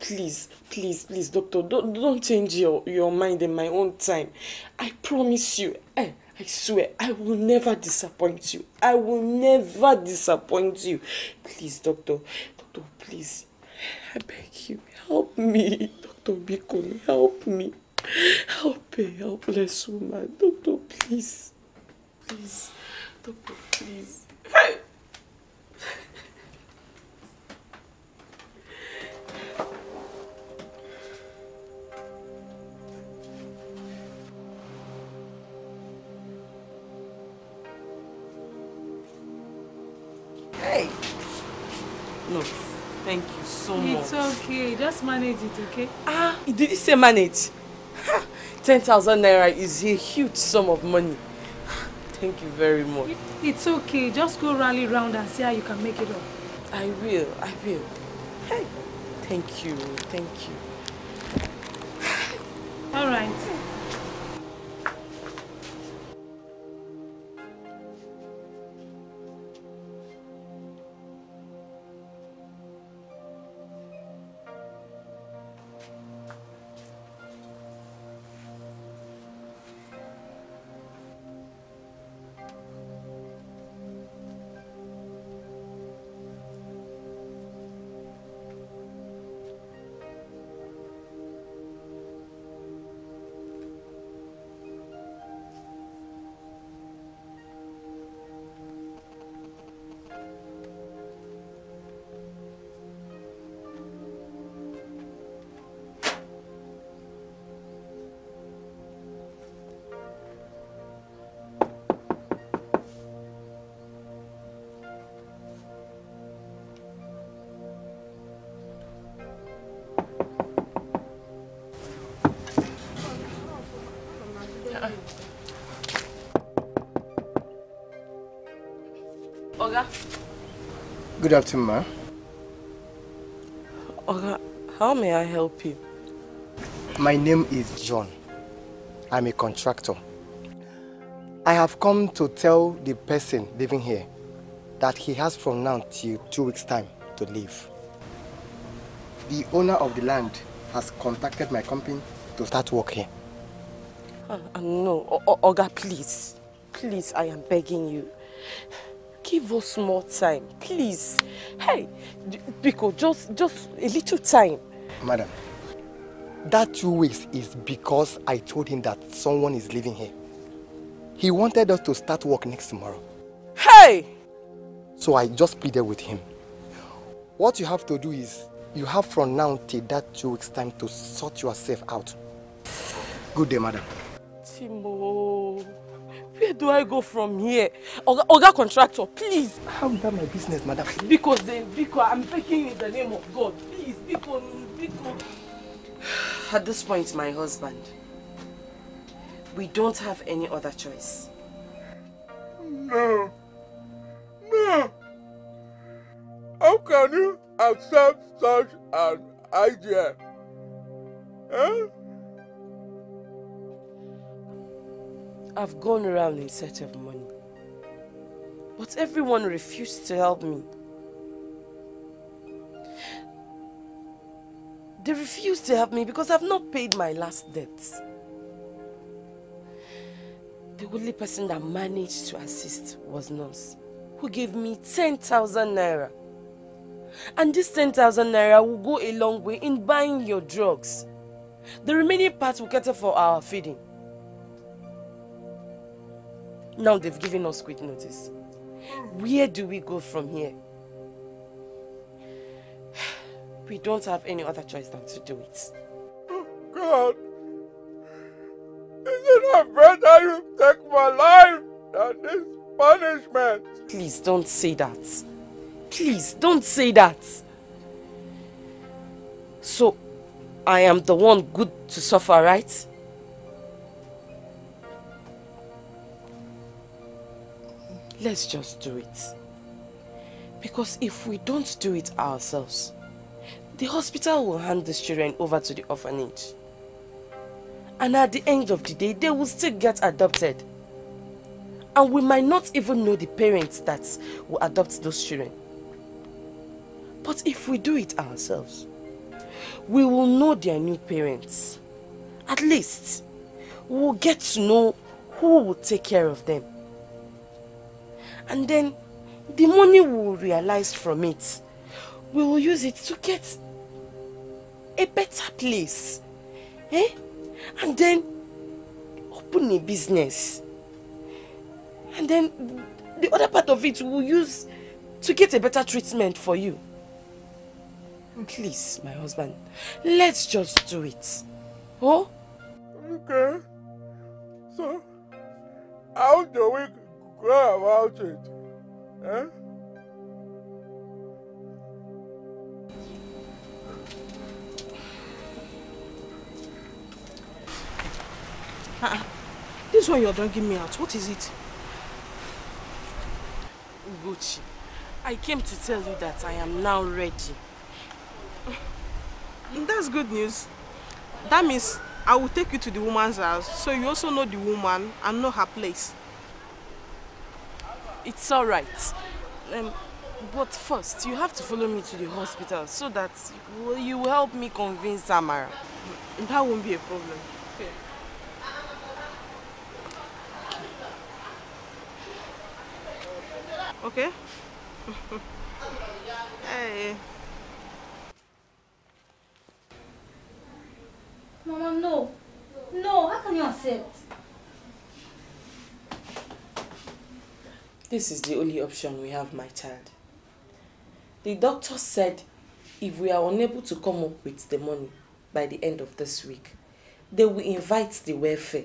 please, doctor, don't change your mind in my own time. I promise you, I swear, I will never disappoint you. I will never disappoint you. Please, doctor, please, I beg you, help me. Dr. Bikuni, help me. Help a helpless woman. Doctor, please. Please. Doctor, please. Hey! Hey! No. Thank you so much. It's okay. Just manage it, okay? Ah, did you say manage? 10,000 Naira is a huge sum of money. Thank you very much. It's okay. Just go rally round and see how you can make it up. I will. Hey, Thank you, thank you. All right. Good afternoon, ma. Oga, how may I help you? My name is John. I'm a contractor. I have come to tell the person living here that he has from now till 2 weeks' time to leave. The owner of the land has contacted my company to start work here. No, Oga, please. Please, I am begging you. Give us more time, please. Hey, Biko, just a little time. Madam, that 2 weeks is because I told him that someone is leaving here. He wanted us to start work next tomorrow. Hey! So I just pleaded with him. What you have to do is, you have from now till that 2 weeks' time to sort yourself out. Good day, madam. Timo. Where do I go from here? Oga contractor, please. How is that my business, madam? Because then, Biko, I'm begging in the name of God. Please, Biko, Biko. At this point, my husband, we don't have any other choice. No. No. How can you accept such an idea? Huh? I've gone around in search of money, but everyone refused to help me. They refused to help me because I've not paid my last debts. The only person that managed to assist was Nurse, who gave me 10,000 Naira. And this 10,000 Naira will go a long way in buying your drugs. The remaining part will cater for our feeding. Now they've given us quick notice. Where do we go from here? We don't have any other choice than to do it. Oh God! Is it not better you take my life than this punishment? Please don't say that. Please don't say that. So, I am the one good to suffer, right? Let's just do it. Because if we don't do it ourselves, the hospital will hand these children over to the orphanage. And at the end of the day, they will still get adopted. And we might not even know the parents that will adopt those children. But if we do it ourselves, we will know their new parents. At least, we will get to know who will take care of them. And then, the money we will realize from it, we will use it to get a better place. Eh? And then, open a business. And then, the other part of it we will use to get a better treatment for you. Please, my husband, let's just do it. Oh? Okay. So, how do we go about it? Huh? This one you're dragging me out. What is it? Ugochi, I came to tell you that I am now ready. That's good news. That means I will take you to the woman's house, so you also know the woman and know her place. It's all right. But first, you have to follow me to the hospital so that you will help me convince Amara. That won't be a problem. Okay. Okay? Hey. Mama, no. No, how can you accept? This is the only option we have, my child. The doctor said if we are unable to come up with the money by the end of this week, they will invite the welfare.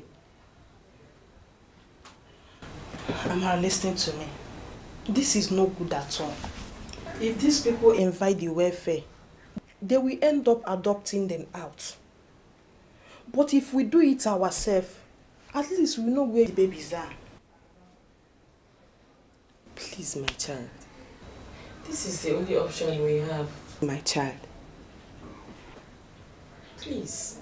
Amara, listening to me. This is no good at all. If these people invite the welfare, they will end up adopting them out. But if we do it ourselves, at least we know where the babies are. Please, my child. This is the only option we have. My child. Please.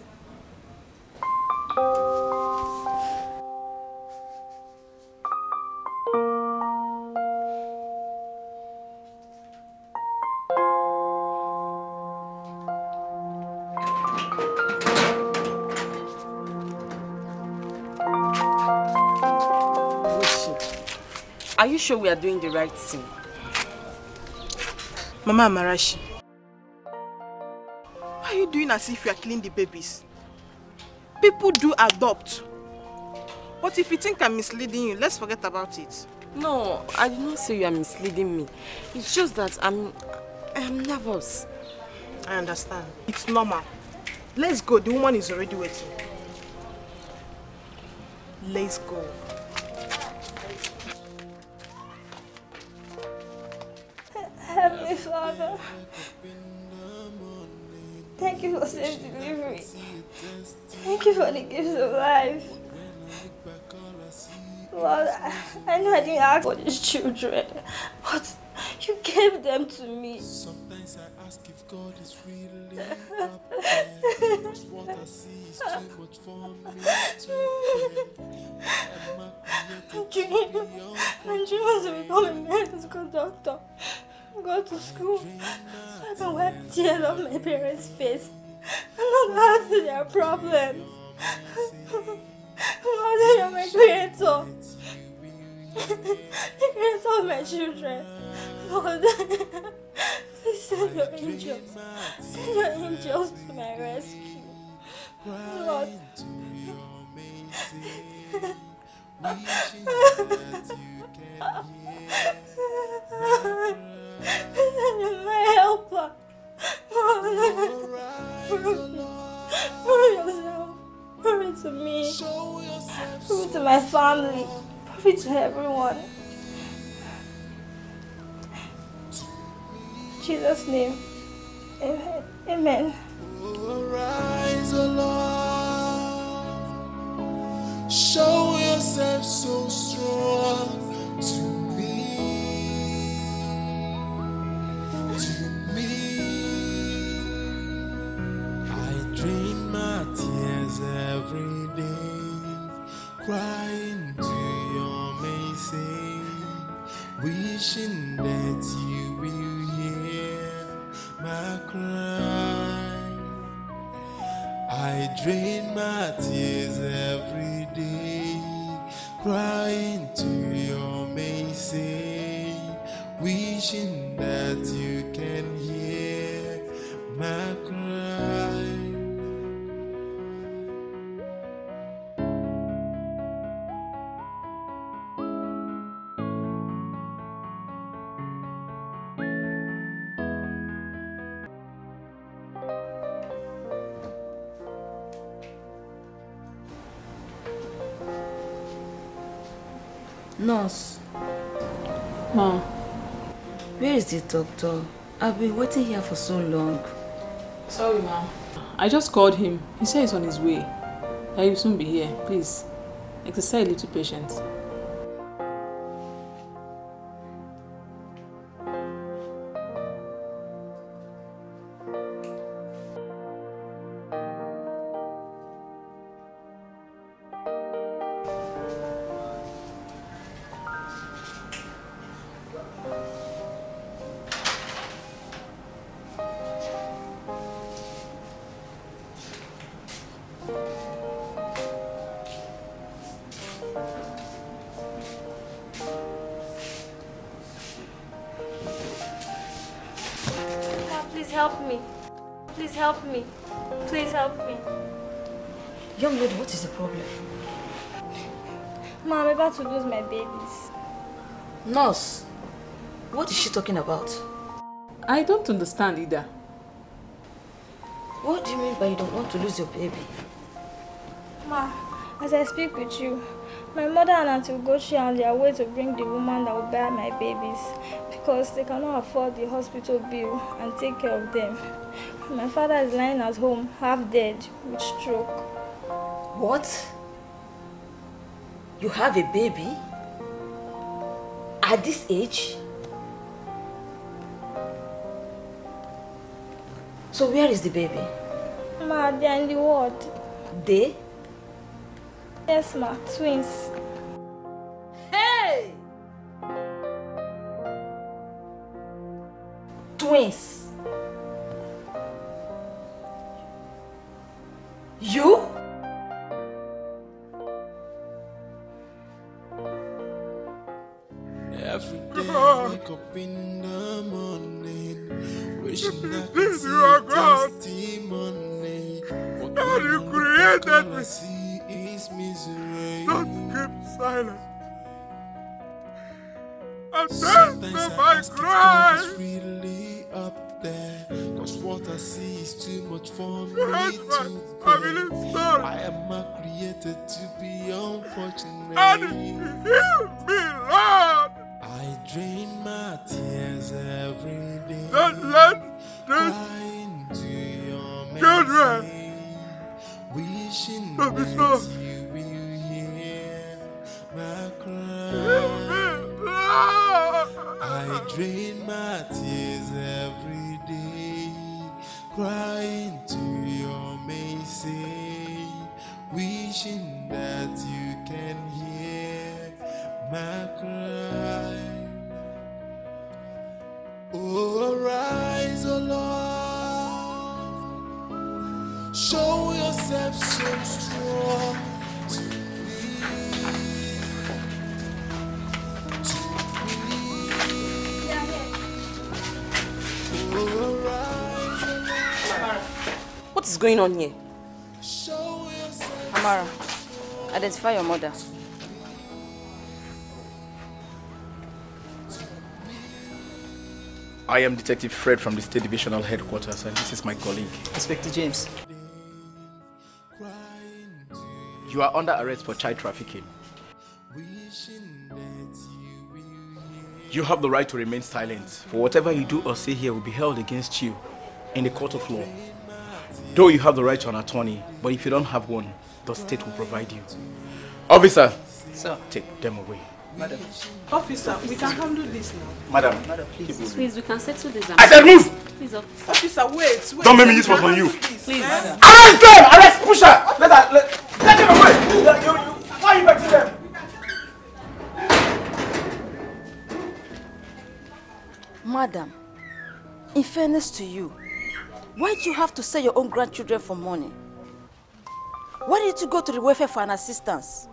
Are you sure we are doing the right thing? Mama Amarachi, why are you doing as if you are killing the babies? People do adopt. But if you think I'm misleading you, let's forget about it. No, I did not say you are misleading me. It's just that I'm nervous. I understand. It's normal. Let's go. The woman is already waiting. Let's go. Heavenly Father, thank you for safe delivery. Thank you for the gift of life. Lord, I know I didn't ask for these children, but you gave them to me. Sometimes I ask if God is really up there. What I see is too much for me to carry. My dream was to become a medical doctor. Go to school so I can wipe tears off my parents' face and not add to their problems. Lord, you're my creator. The creator of my children. Lord, please send your angels. Send your angels to my rescue. Lord. My helper. Prove yourself. Prove it to me. Prove it to my family. Prove it to everyone. In Jesus' name. Amen. Amen. Rise, O Lord. Show yourself so strong to every day, crying to your mercy, wishing that you will hear my cry. I drain my tears every day, crying to your mercy, wishing that you can hear my cry. Nurse. Ma. Where is the doctor? I've been waiting here for so long. Sorry, ma'am. I just called him. He said he's on his way. He will soon be here. Please, exercise a little patience. help me. Please help me. Please help me. Young lady, what is the problem? Ma, I'm about to lose my babies. Nurse, what is she talking about? I don't understand either. What do you mean by you don't want to lose your baby? Ma, as I speak with you, my mother and Auntie Ugochi are on their way to bring the woman that will bear my babies because they cannot afford the hospital bill and take care of them. My father is lying at home, half dead, with stroke. What? You have a baby? At this age? So where is the baby? Ma, they are in the ward. They? Yes, ma, twins. Hey! Twins? You? Every day I wake up in the morning, wishing I could see a testimony. What you created me, see is misery. Don't keep silent. And then my cry is really up there. Cause what I see is too much for me to bear. I am not created to be unfortunate. And heal me, Lord. I drain my tears every day. Don't let this children wishing that you will hear my cry. I drain my tears every day, crying to your mercy, wishing that you can hear my cry. Oh, arise, O Lord, show yourself so strong to me, Yeah, yeah. Oh, arise, O Lord. What is going on here? Show yourself. Amara, identify your mother. I am Detective Fred from the State Divisional Headquarters, and this is my colleague, Inspector James. You are under arrest for child trafficking. You have the right to remain silent, for whatever you do or say here will be held against you in the court of law. Though you have the right to an attorney, but if you don't have one, the state will provide you. Officer, sir, take them away. Madam. Officer, we can handle this now. Madam, please. Please, we can settle this. I said move! Please, officer. Officer, wait. Don't make me use what's on you. Please, madam. Arrest them! Arrest! Push her! Let them away! Why are you back to them? Madam, in fairness to you, why do you have to sell your own grandchildren for money? Why did you go to the welfare for an assistance?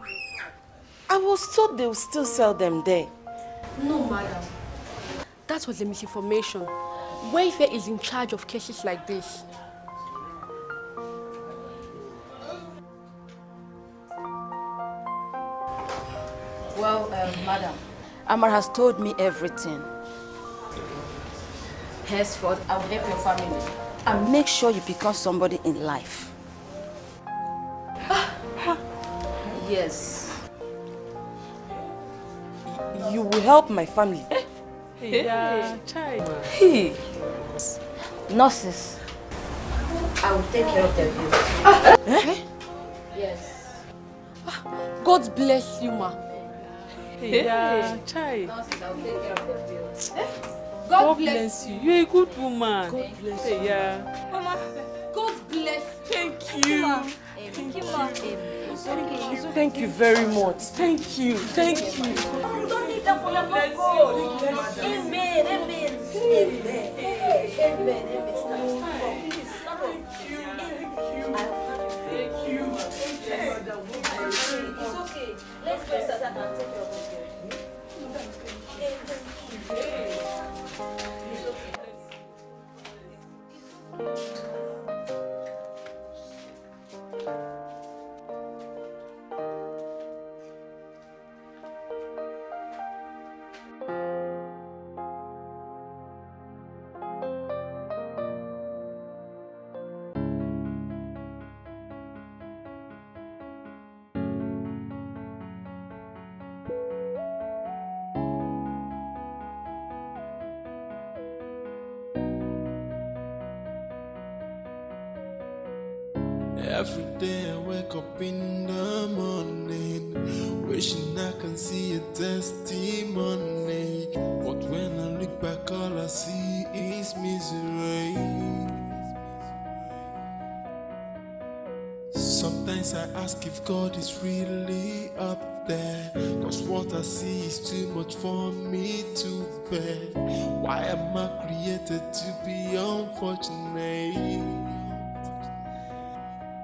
I was told they will still sell them there. No, madam. That was a misinformation. Welfare is in charge of cases like this. Well, madam, Amara has told me everything. Henceforth, I will help your family and make sure you become somebody in life. Yes. You will help my family. Yeah, child. Hey. Nurses. I will take care of their bills. Yes. God bless you, ma. Yeah, child. Nurses, I will take care of their bills. God bless you. You're a good woman. God bless you. Yeah. Mama, God bless you. Thank you. Mama. Thank you, ma. Thank you very much. Thank you. Thank you. Don't need that for your mom. Amen. Amen. Amen. Amen. Thank you. Thank you. It's okay. Let's go so that I can take your It's okay. Every day I wake up in the morning, wishing I can see a testimony. But when I look back, all I see is misery. Sometimes I ask if God is really up there, cause what I see is too much for me to bear. Why am I created to be unfortunate?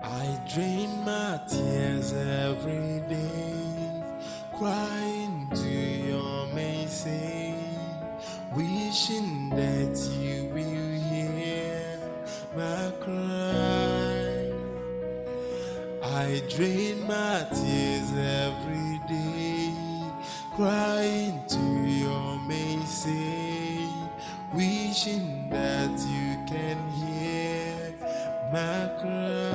I drain my tears every day, crying to your mercy, wishing that you will hear my cry. I drain my tears every day, crying to your mercy, wishing that you can hear my cry.